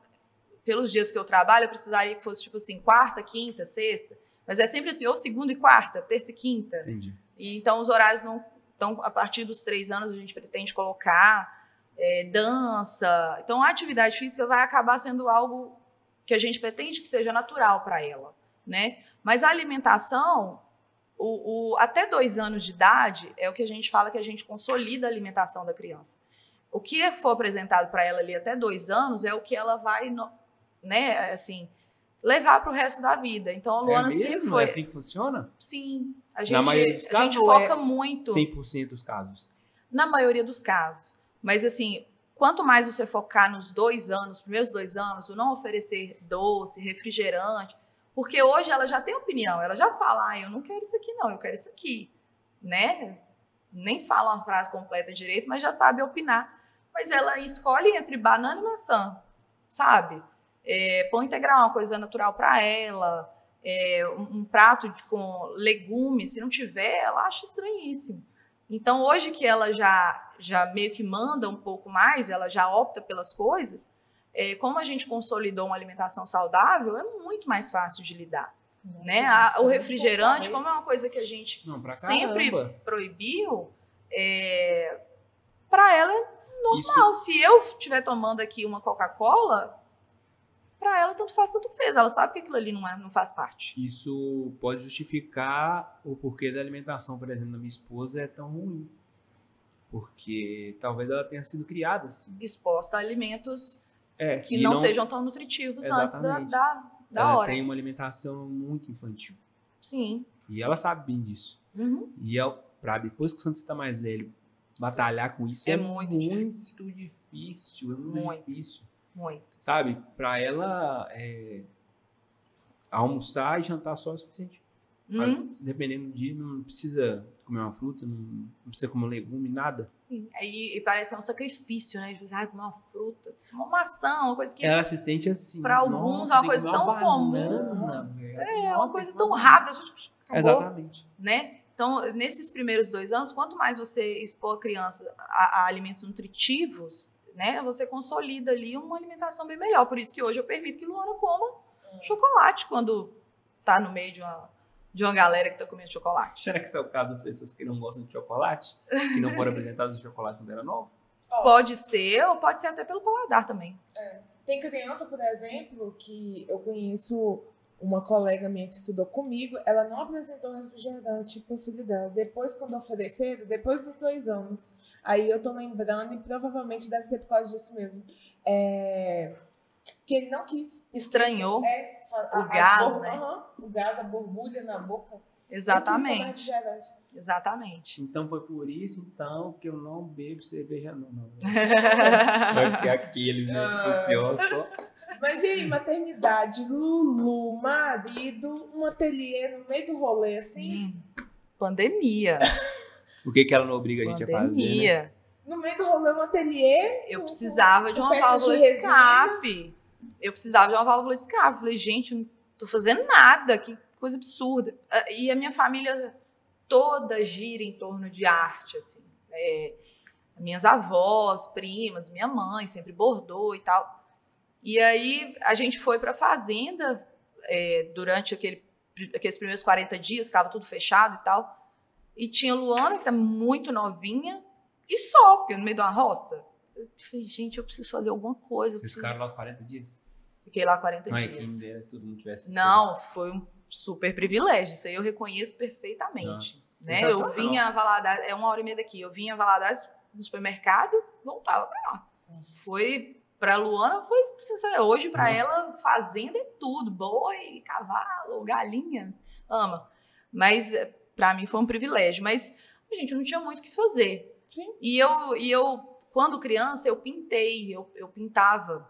pelos dias que eu trabalho, eu precisaria que fosse tipo assim, quarta, quinta, sexta. Mas é sempre assim, ou segunda e quarta, terça e quinta. Entendi. E então os horários não... Então, a partir dos 3 anos, a gente pretende colocar dança. Então, a atividade física vai acabar sendo algo que a gente pretende que seja natural para ela, né? Mas a alimentação, até 2 anos de idade, é o que a gente fala que a gente consolida a alimentação da criança. O que for apresentado para ela ali até 2 anos é o que ela vai, né, assim, levar para o resto da vida. Então, a Luana sempre foi... É assim que funciona? Sim. A gente foca muito... 100% dos casos? Na maioria dos casos. Mas, assim, quanto mais você focar nos 2 anos, primeiros 2 anos, o não oferecer doce, refrigerante, porque hoje ela já tem opinião, ela já fala, eu não quero isso aqui não, eu quero isso aqui, né? Nem fala uma frase completa direito, mas já sabe opinar. Mas ela escolhe entre banana e maçã, sabe? Pão integral é uma coisa natural para ela, um prato com legumes, se não tiver, ela acha estranhíssimo. Então, hoje que ela já meio que manda um pouco mais, ela já opta pelas coisas, como a gente consolidou uma alimentação saudável, é muito mais fácil de lidar. Nossa, né? O refrigerante, como é uma coisa que a gente sempre proibiu, para ela é normal. Isso... Se eu estiver tomando aqui uma Coca-Cola... Para ela, tanto faz, tanto fez. Ela sabe que aquilo ali não faz parte. Isso pode justificar o porquê da alimentação, por exemplo, da minha esposa é tão ruim. Porque talvez ela tenha sido criada assim. Exposta a alimentos que não sejam tão nutritivos. Exatamente. Antes da hora. Ela tem uma alimentação muito infantil. Sim. E ela sabe bem disso. Uhum. E para depois que você está mais velho, batalhar com isso é muito difícil. Muito difícil. É muito difícil. Muito. Sabe? Para ela almoçar e jantar só é o suficiente. Uhum. Dependendo do dia, não precisa comer uma fruta, não precisa comer um legume, nada. Sim. E parece que é um sacrifício, né? De dizer, comer uma fruta, uma maçã, uma coisa que... Ela se sente assim. Para alguns é uma coisa tão comum. É uma coisa tão rápida. Acabou, exatamente. Né? Então, nesses primeiros 2 anos, quanto mais você expor a criança a alimentos nutritivos, né, você consolida ali uma alimentação bem melhor. Por isso que hoje eu permito que Luana coma chocolate quando tá no meio de uma galera que tá comendo chocolate. Será que isso é o caso das pessoas que não gostam de chocolate? Que não foram apresentadas de chocolate quando era nova? Pode ser, ou pode ser até pelo paladar também. É. Tem criança, por exemplo, que eu conheço uma colega minha que estudou comigo, ela não apresentou refrigerante pro filho dela. Depois, quando ofereceram, depois dos 2 anos. Aí eu tô lembrando, e provavelmente deve ser por causa disso mesmo. Que ele não quis. Estranhou. O gás, né? O gás, a borbulha na boca. Exatamente. Exatamente. Então foi por isso, que eu não bebo cerveja, não. Porque aqueles, né? Tipo assim, só... Mas e aí, maternidade, Lulu, marido, um ateliê no meio do rolê, assim? Pandemia. O que ela não obriga a gente a fazer, né? No meio do rolê, um ateliê? Eu precisava de uma válvula de escape. Falei, gente, eu não tô fazendo nada, que coisa absurda. E a minha família toda gira em torno de arte, assim. Minhas avós, primas, minha mãe sempre bordou e tal. E aí, a gente foi para a fazenda durante aqueles primeiros 40 dias, estava tudo fechado e tal. E tinha Luana, que está muito novinha, e só, porque no meio de uma roça. Eu falei, gente, eu preciso fazer alguma coisa. Vocês ficaram lá os 40 dias? Fiquei lá 40 dias. Não é 15 dias, se todo mundo tivesse... Não, foi um super privilégio, isso aí eu reconheço perfeitamente. Nossa, né? Eu vinha a Valadares, 1h30 daqui, eu vinha a Valadares no supermercado, voltava para lá. Nossa. Foi... Para Luana foi, hoje para ela fazenda é tudo, boi, cavalo, galinha, ama. Mas para mim foi um privilégio, mas a gente não tinha muito o que fazer. Sim. E eu quando criança eu pintei, eu pintava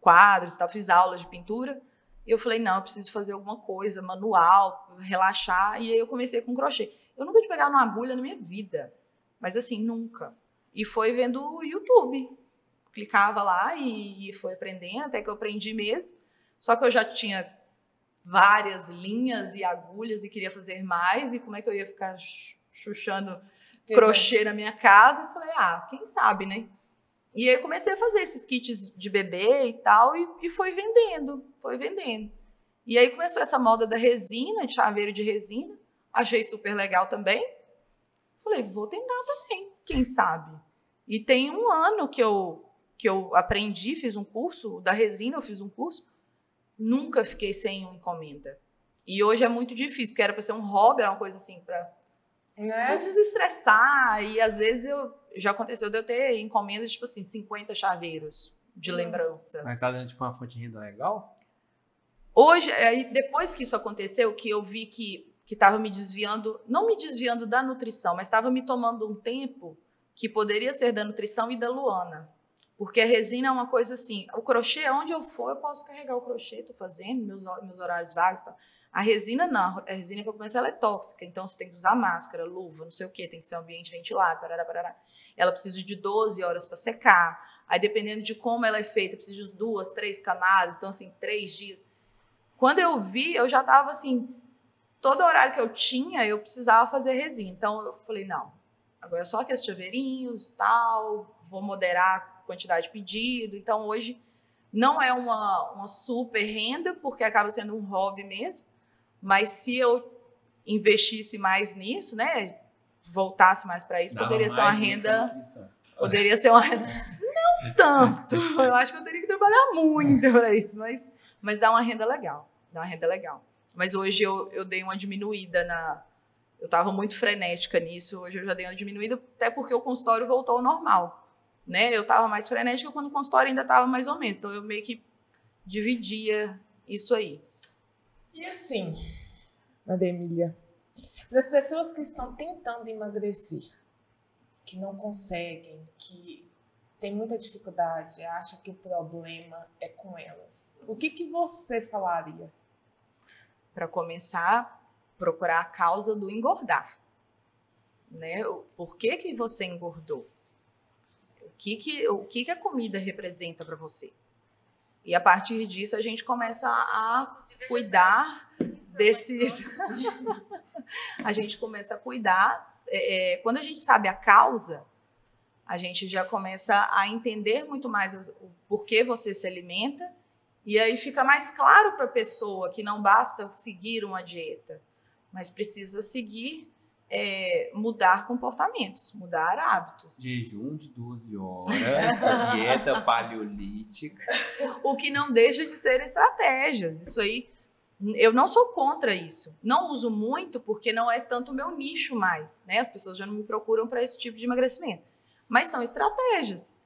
quadros, fiz aulas de pintura. E eu falei, não, eu preciso fazer alguma coisa manual, relaxar. E aí eu comecei com crochê. Eu nunca tinha pegado uma agulha na minha vida, mas assim nunca. E foi vendo o YouTube, clicava lá e foi aprendendo, até que eu aprendi mesmo. Só que eu já tinha várias linhas e agulhas e queria fazer mais, e como é que eu ia ficar chuchando crochê na minha casa? Eu falei, ah, quem sabe, né? E aí comecei a fazer esses kits de bebê e tal, e foi vendendo, foi vendendo. E aí começou essa moda da resina, de chaveiro de resina, achei super legal também. Falei, vou tentar também, quem sabe? E tem um ano que eu aprendi, fiz um curso, da resina eu fiz um curso, nunca fiquei sem uma encomenda. E hoje é muito difícil, porque era para ser um hobby, era uma coisa assim, para desestressar. E às vezes já aconteceu de eu ter encomendas, tipo assim, 50 chaveiros de lembrança. Mas tá dando tipo uma fonte de renda legal? Hoje, depois que isso aconteceu, que eu vi que estava me desviando, não me desviando da nutrição, mas estava me tomando um tempo que poderia ser da nutrição e da Luana. Porque a resina é uma coisa assim, o crochê, onde eu for, eu posso carregar o crochê, tô fazendo, meus horários vagos e tal. A resina não, a resina para começar ela é tóxica, então você tem que usar máscara, luva, não sei o que, tem que ser um ambiente ventilado, parará, parará. Ela precisa de 12 horas para secar, aí dependendo de como ela é feita, precisa de 2, 3 camadas, então assim, 3 dias. Quando eu vi, eu já tava assim, todo horário que eu tinha, eu precisava fazer resina, então eu falei, não, agora é só aqueles chaveirinhos e tal, vou moderar a quantidade de pedido, então hoje não é uma super renda, porque acaba sendo um hobby mesmo. Mas se eu investisse mais nisso, né, voltasse mais para isso, poderia ser uma renda... Poderia ser uma renda... Não tanto! Eu acho que eu teria que trabalhar muito para isso, mas dá uma renda legal. Dá uma renda legal. Mas hoje eu dei uma diminuída na... Eu estava muito frenética nisso, hoje eu já dei uma diminuída, até porque o consultório voltou ao normal, né? Eu estava mais frenética quando o consultório ainda estava mais ou menos, então eu meio que dividia isso aí. E assim, Maria Emília, das pessoas que estão tentando emagrecer, que não conseguem, que tem muita dificuldade, acham que o problema é com elas, o que você falaria? Para começar, procurar a causa do engordar, né? Por que você engordou? O que a comida representa para você? E a partir disso a gente começa a cuidar desses... A gente começa a cuidar... Quando a gente sabe a causa, a gente já começa a entender muito mais o porquê você se alimenta. E aí fica mais claro para a pessoa que não basta seguir uma dieta, mas precisa seguir... mudar comportamentos, mudar hábitos. Jejum de 12 horas, dieta paleolítica. O que não deixa de ser estratégias. Isso aí, eu não sou contra isso. Não uso muito porque não é tanto o meu nicho mais, né? As pessoas já não me procuram para esse tipo de emagrecimento. Mas são estratégias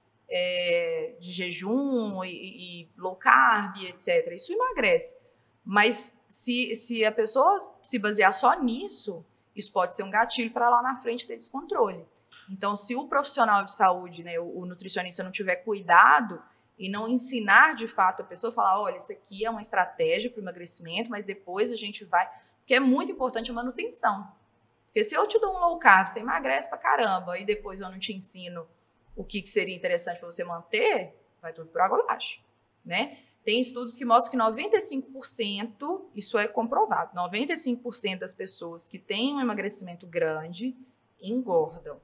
de jejum e low carb, etc. Isso emagrece. Mas se a pessoa se basear só nisso... Isso pode ser um gatilho para lá na frente ter descontrole. Então, se o profissional de saúde, né, o nutricionista não tiver cuidado e não ensinar de fato a pessoa, falar, olha, isso aqui é uma estratégia para o emagrecimento, mas depois a gente vai... Porque é muito importante a manutenção. Porque se eu te dou um low carb, você emagrece pra caramba, e depois eu não te ensino o que seria interessante para você manter, vai tudo por água abaixo, né? Tem estudos que mostram que 95%, isso é comprovado, 95% das pessoas que têm um emagrecimento grande engordam.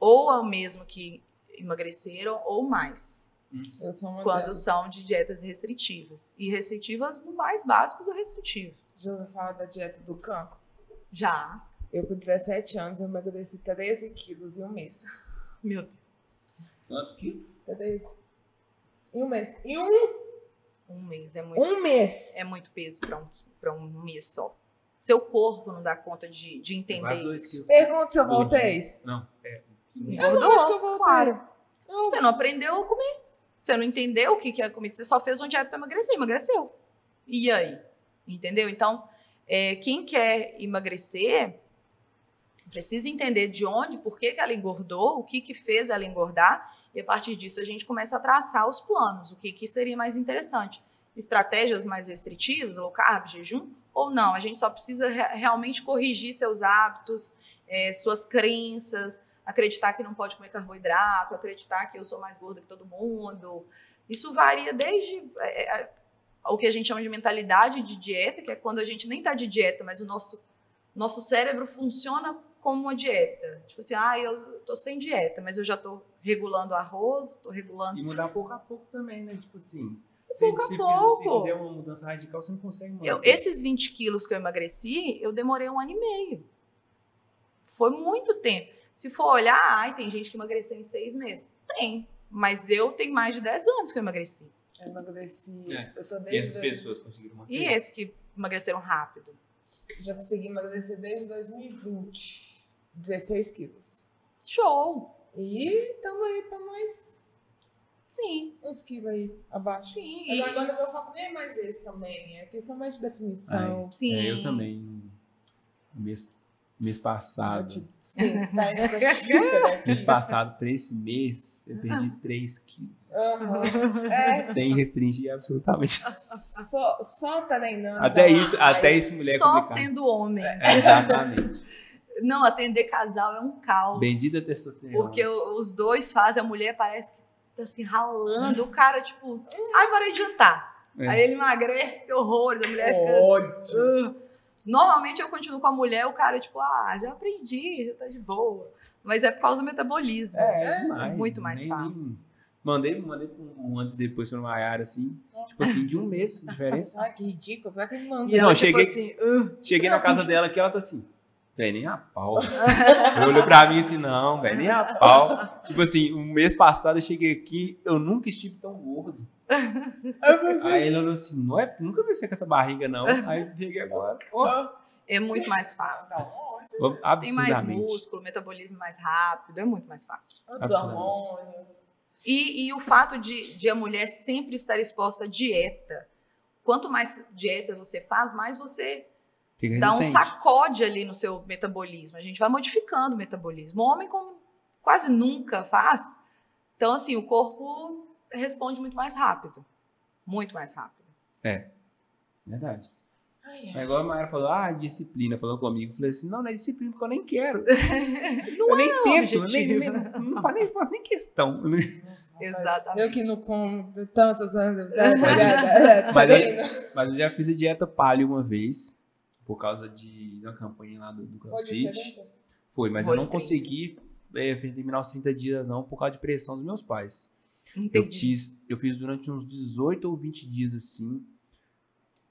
Ou ao mesmo que emagreceram, ou mais. Eu sou uma quando delas. São de dietas restritivas. E restritivas no mais básico do restritivo. Já ouviu falar da dieta do campo? Já. Eu com 17 anos eu emagreci 13 quilos em um mês. Meu Deus. Quanto quilos? 13. Em um mês. Em um mês é muito. Um mês. É muito peso para um mês só. Seu corpo não dá conta de entender isso. Pergunta se eu voltei. Não. Eu não acho que eu voltei. Claro. Você não aprendeu a comer. Você não entendeu o que é comida. Você só fez um dieta para emagrecer. Emagreceu. E aí? Entendeu? Então, quem quer emagrecer, precisa entender de onde, por que ela engordou, o que fez ela engordar, e a partir disso a gente começa a traçar os planos, o que seria mais interessante. Estratégias mais restritivas, low carb, jejum, ou não? A gente só precisa realmente corrigir seus hábitos, suas crenças, acreditar que não pode comer carboidrato, acreditar que eu sou mais gorda que todo mundo. Isso varia desde... o que a gente chama de mentalidade de dieta, que é quando a gente nem tá de dieta, mas o nosso cérebro funciona como uma dieta. Tipo assim, ah, eu tô sem dieta, mas eu já tô regulando arroz, tô regulando... E mudar pouco a pouco também, né? Tipo assim... Se fizer uma mudança radical, você não consegue mudar. Esses 20 quilos que eu emagreci, eu demorei 1 ano e meio. Foi muito tempo. Se for olhar, ai, tem gente que emagreceu em 6 meses. Tem. Mas eu tenho mais de 10 anos que eu emagreci. Eu emagreci... É. Eu tô desde e essas 2000... pessoas conseguiram manter? E esses que emagreceram rápido? Já consegui emagrecer desde 2020. 16 quilos. Show! E tamo aí pra mais... Sim. Uns quilos aí abaixo. Sim. Mas agora eu vou falar comigo mais esse também. É questão mais de definição. Ai, sim. É, eu também. Mês passado. Mês passado, pra esse mês, eu perdi 3 quilos. Uhum. É. Sem restringir absolutamente. Só tá treinando. Até isso, mulher. Só complicado. Sendo homem. É, exatamente. Não, atender casal é um caos. Bendita testosterona. Porque os dois fazem, a mulher parece que assim, ralando, o cara, tipo, ai, parei de jantar. É. Aí ele emagrece, horrores, a mulher fica... Normalmente eu continuo com a mulher, o cara, tipo, ah, já aprendi, já tá de boa. Mas é por causa do metabolismo. É muito mais fácil. Mandei um antes e depois pra Mayara, assim, tipo assim, de 1 mês, diferença. Ah, que ridículo, como é que ele manda? E não, cheguei, tipo assim, cheguei na casa dela aqui, ela tá assim... Véi, nem a pau. Eu olhei pra mim assim, não, velho, nem a pau. Tipo assim, 1 mês passado eu cheguei aqui, eu nunca estive tão gordo. Aí ele olhou assim, não é, nunca pensei com essa barriga, não. Aí eu cheguei agora. É muito mais fácil. Tem mais músculo, metabolismo mais rápido, é muito mais fácil. Os hormônios. E o fato de a mulher sempre estar exposta à dieta. Quanto mais dieta você faz, mais você... dá um sacode ali no seu metabolismo. A gente vai modificando o metabolismo. O homem, como quase nunca faz, então, assim, o corpo responde muito mais rápido. Muito mais rápido. É. Verdade. Ai, ai. Agora a Mayara falou, ah, disciplina. Falou comigo. Eu falei assim, não é disciplina porque eu nem quero. Não eu nem tento. Eu nem faço nem questão. Nossa, exatamente. Eu que não como tantos anos. Mas eu já fiz a dieta paleo uma vez. Por causa de uma campanha lá do CrossFit. Foi, mas eu não consegui terminar os 30 dias, não, por causa de pressão dos meus pais. Entendi. Eu fiz durante uns 18 ou 20 dias assim.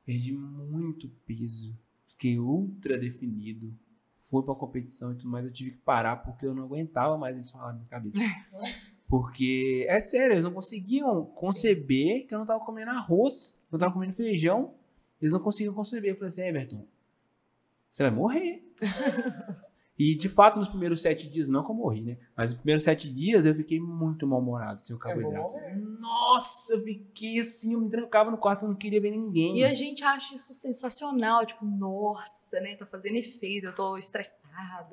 Perdi muito peso. Fiquei ultra definido. Foi pra competição e tudo mais. Eu tive que parar porque eu não aguentava mais eles falarem na minha cabeça. Porque, é sério, eles não conseguiam conceber que eu não tava comendo arroz, que eu tava comendo feijão. Eles não conseguiam conceber. Eu falei assim, Everton, você vai morrer. E, de fato, nos primeiros 7 dias, não que eu morri, né? Mas nos primeiros 7 dias eu fiquei muito mal-humorado, sem o carboidrato. Nossa, eu fiquei assim, eu me trancava no quarto, eu não queria ver ninguém. E a gente acha isso sensacional, tipo, nossa, né? Tá fazendo efeito, eu tô estressado,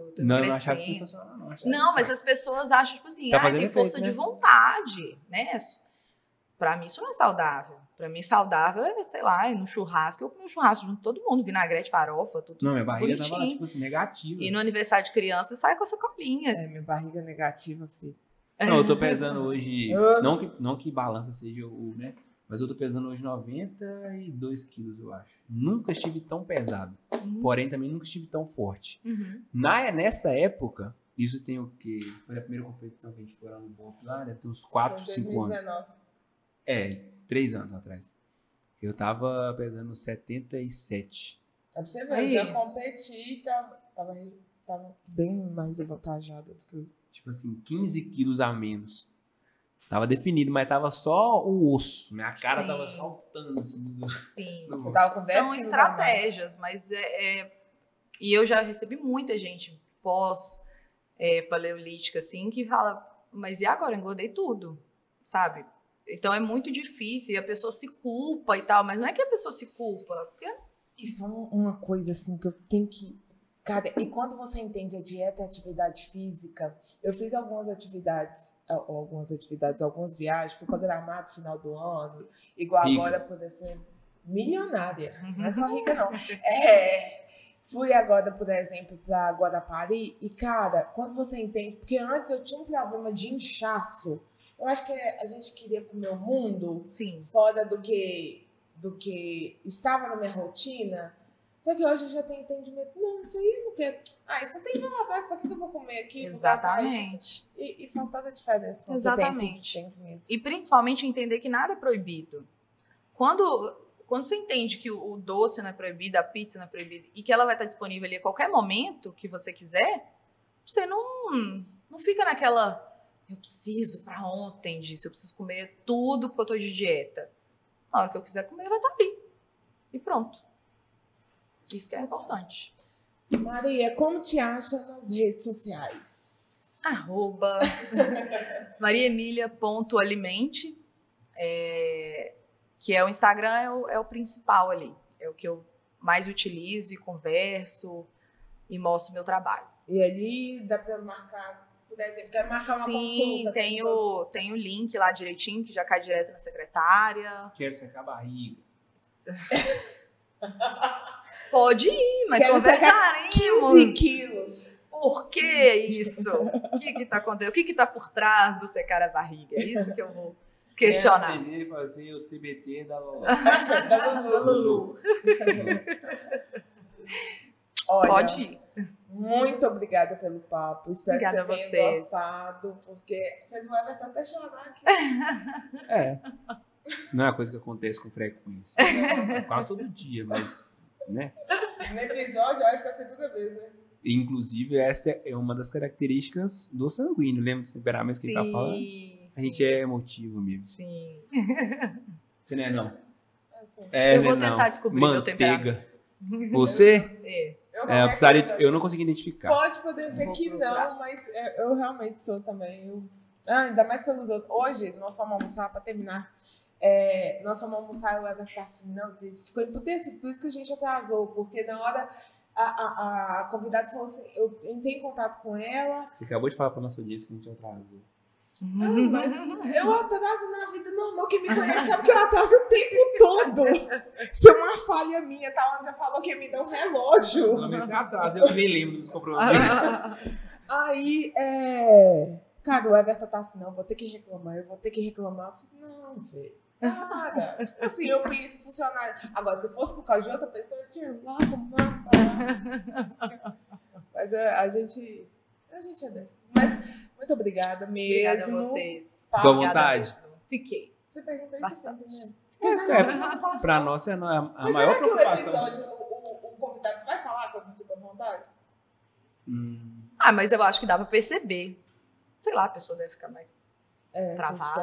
eu tô emagrecendo. Não, eu não achava sensacional, não. Não, mas as pessoas acham, tipo assim, tá tem força de vontade, né? Pra mim isso não é saudável. Pra mim, saudável é, sei lá, no churrasco. Eu comi um churrasco junto com todo mundo, vinagrete, farofa, tudo. Não, minha barriga bonitinho. Tava, tipo assim, negativa. E no aniversário de criança, sai com essa colinha. É, minha barriga negativa, filho. Não, eu tô pesando hoje... Não que balança seja o... né? Mas eu tô pesando hoje 92 quilos, eu acho. Nunca estive tão pesado. Porém, também nunca estive tão forte. Nessa época, isso tem o quê? Foi a primeira competição que a gente foi lá no Bob lá, deve ter uns 4, 5 anos. 2019. É... 3 anos atrás. Eu tava pesando 77. É pra você ver, eu já competi e tava bem mais avantajado do que eu. Tipo assim, 15 quilos a menos. Tava definido, mas tava só o osso. Minha cara tava saltando assim. Sim. Eu tava com 10 quilos. São estratégias, mas e eu já recebi muita gente pós-paleolítica, assim, que fala, mas e agora? Eu engordei tudo, sabe? Então é muito difícil e a pessoa se culpa e tal, mas não é que a pessoa se culpa. Porque... Isso é uma coisa assim que eu tenho que... Cara, e quando você entende a dieta e a atividade física, eu fiz algumas viagens, fui pra Gramado no final do ano, igual agora poder ser milionária, não é só rica não. Fui agora, por exemplo, pra Guarapari e, cara, quando você entende... Porque antes eu tinha um problema de inchaço. Eu acho que a gente queria comer o mundo fora do que do que estava na minha rotina. Só que hoje eu já tenho entendimento. Não, isso aí eu não quero. Ah, isso tem lá atrás, pra que eu vou comer aqui? Exatamente. E faz toda a diferença quando exatamente. Você tem esse entendimento. E principalmente entender que nada é proibido. Quando você entende que o doce não é proibido, a pizza não é proibida, e que ela vai estar disponível ali a qualquer momento que você quiser, você não fica naquela... Eu preciso pra ontem disso, eu preciso comer tudo porque eu tô de dieta. Na hora que eu quiser comer, vai estar ali. E pronto. Isso que é importante. Maria, como te acha nas redes sociais? @ mariaemilia.alimente, que é o Instagram, é o principal ali. É o que eu mais utilizo e converso e mostro o meu trabalho. E ali dá pra marcar... Quer marcar uma consulta? Sim, tem o link lá direitinho, que já cai direto na secretária. Quero secar a barriga. Pode ir, mas conversaremos. 15 quilos. Por que isso? O que está acontecendo? O que está por trás do secar a barriga? É isso que eu vou questionar. Quero fazer o TBT da Lulu. Olha, pode ir. Muito obrigada pelo papo. Espero obrigada que você tenha gostado, porque fez o Everton até chorar aqui. Não é uma coisa que acontece com frequência. É quase todo dia, mas, né? No episódio, eu acho que é a segunda vez, né? Inclusive, essa é uma das características do sanguíneo. Lembra dos temperamentos que ele tá falando? A gente é emotivo mesmo. Sim. Você não é, não? Eu vou tentar descobrir manteiga. Meu temperamento. Você? Eu não consegui identificar. Poder ser que não, mas eu realmente sou também. Ainda mais pelos outros. Hoje, nós fomos almoçar, pra terminar. Nós fomos almoçar e o Everton tá assim, não, ficou emputecido. Por isso que a gente atrasou, porque na hora a convidada falou assim, eu entrei em contato com ela. Você acabou de falar pra nossa audiência que a gente atrasou. Eu atraso na vida normal. Quem me conhece sabe que eu atraso o tempo todo. Isso é uma falha minha. Tá, onde já falou que me dá um relógio. Pelo menos você atrasa, eu nem lembro dos compromissos. Aí, cara, o Everton tá assim, não, eu vou ter que reclamar. Eu falei, não, velho, nada. Assim, eu penso funcionário. Agora, se fosse por causa de outra pessoa, eu tinha lá, mano. Mas a gente é dessas. Mas... Muito obrigada mesmo. Obrigada a vocês. Ficou à vontade? Fiquei. Você pergunta isso sempre, né? Pra nós é a maior preocupação. Mas será que o episódio, o convidado vai falar quando fica à vontade? Mas eu acho que dá pra perceber. Sei lá, a pessoa deve ficar mais travada.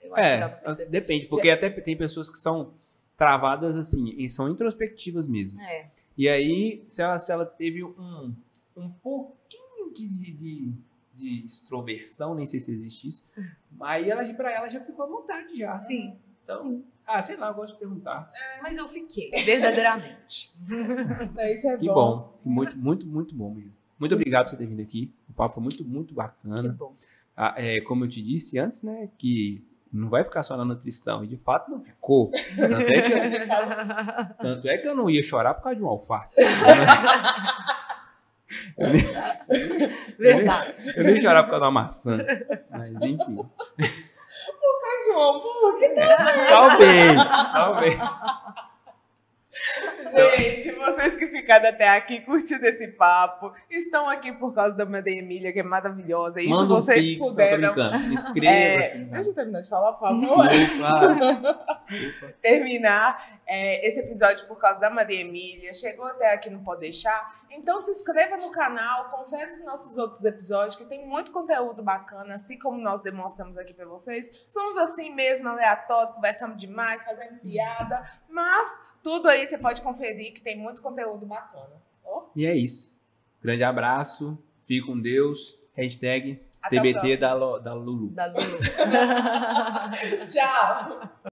Eu acho que dá pra perceber. Depende, porque até tem pessoas que são travadas assim, e são introspectivas mesmo. E aí, se ela teve um pouquinho de extroversão, nem sei se existe isso, aí pra ela já ficou à vontade já. Sim. Então, sei lá, eu gosto de perguntar. Mas eu fiquei, verdadeiramente. Então, isso é bom. Que bom, muito, muito, muito bom mesmo. Muito obrigado por você ter vindo aqui, o papo foi muito, muito bacana. Que bom. Como eu te disse antes, né, que não vai ficar só na nutrição, e de fato não ficou. Tanto é que eu não ia chorar por causa de um alface. Eu nem chorava por causa da maçã. Mas enfim. Por causa de um hambúrguer, talvez. Gente, vocês que ficaram até aqui, curtindo esse papo, estão aqui por causa da Maria Emília, que é maravilhosa. E se vocês puderam. Inscreva-se. Deixa eu terminar de falar, por favor. Desculpa. Terminar esse episódio por causa da Maria Emília. Chegou até aqui, não pode deixar. Então se inscreva no canal, confere os nossos outros episódios, que tem muito conteúdo bacana, assim como nós demonstramos aqui pra vocês. Somos assim mesmo, aleatórios, conversamos demais, fazendo piada, mas. Tudo aí você pode conferir, que tem muito conteúdo bacana. E é isso. Grande abraço. Fique com Deus. #TBT da Lulu. Tchau.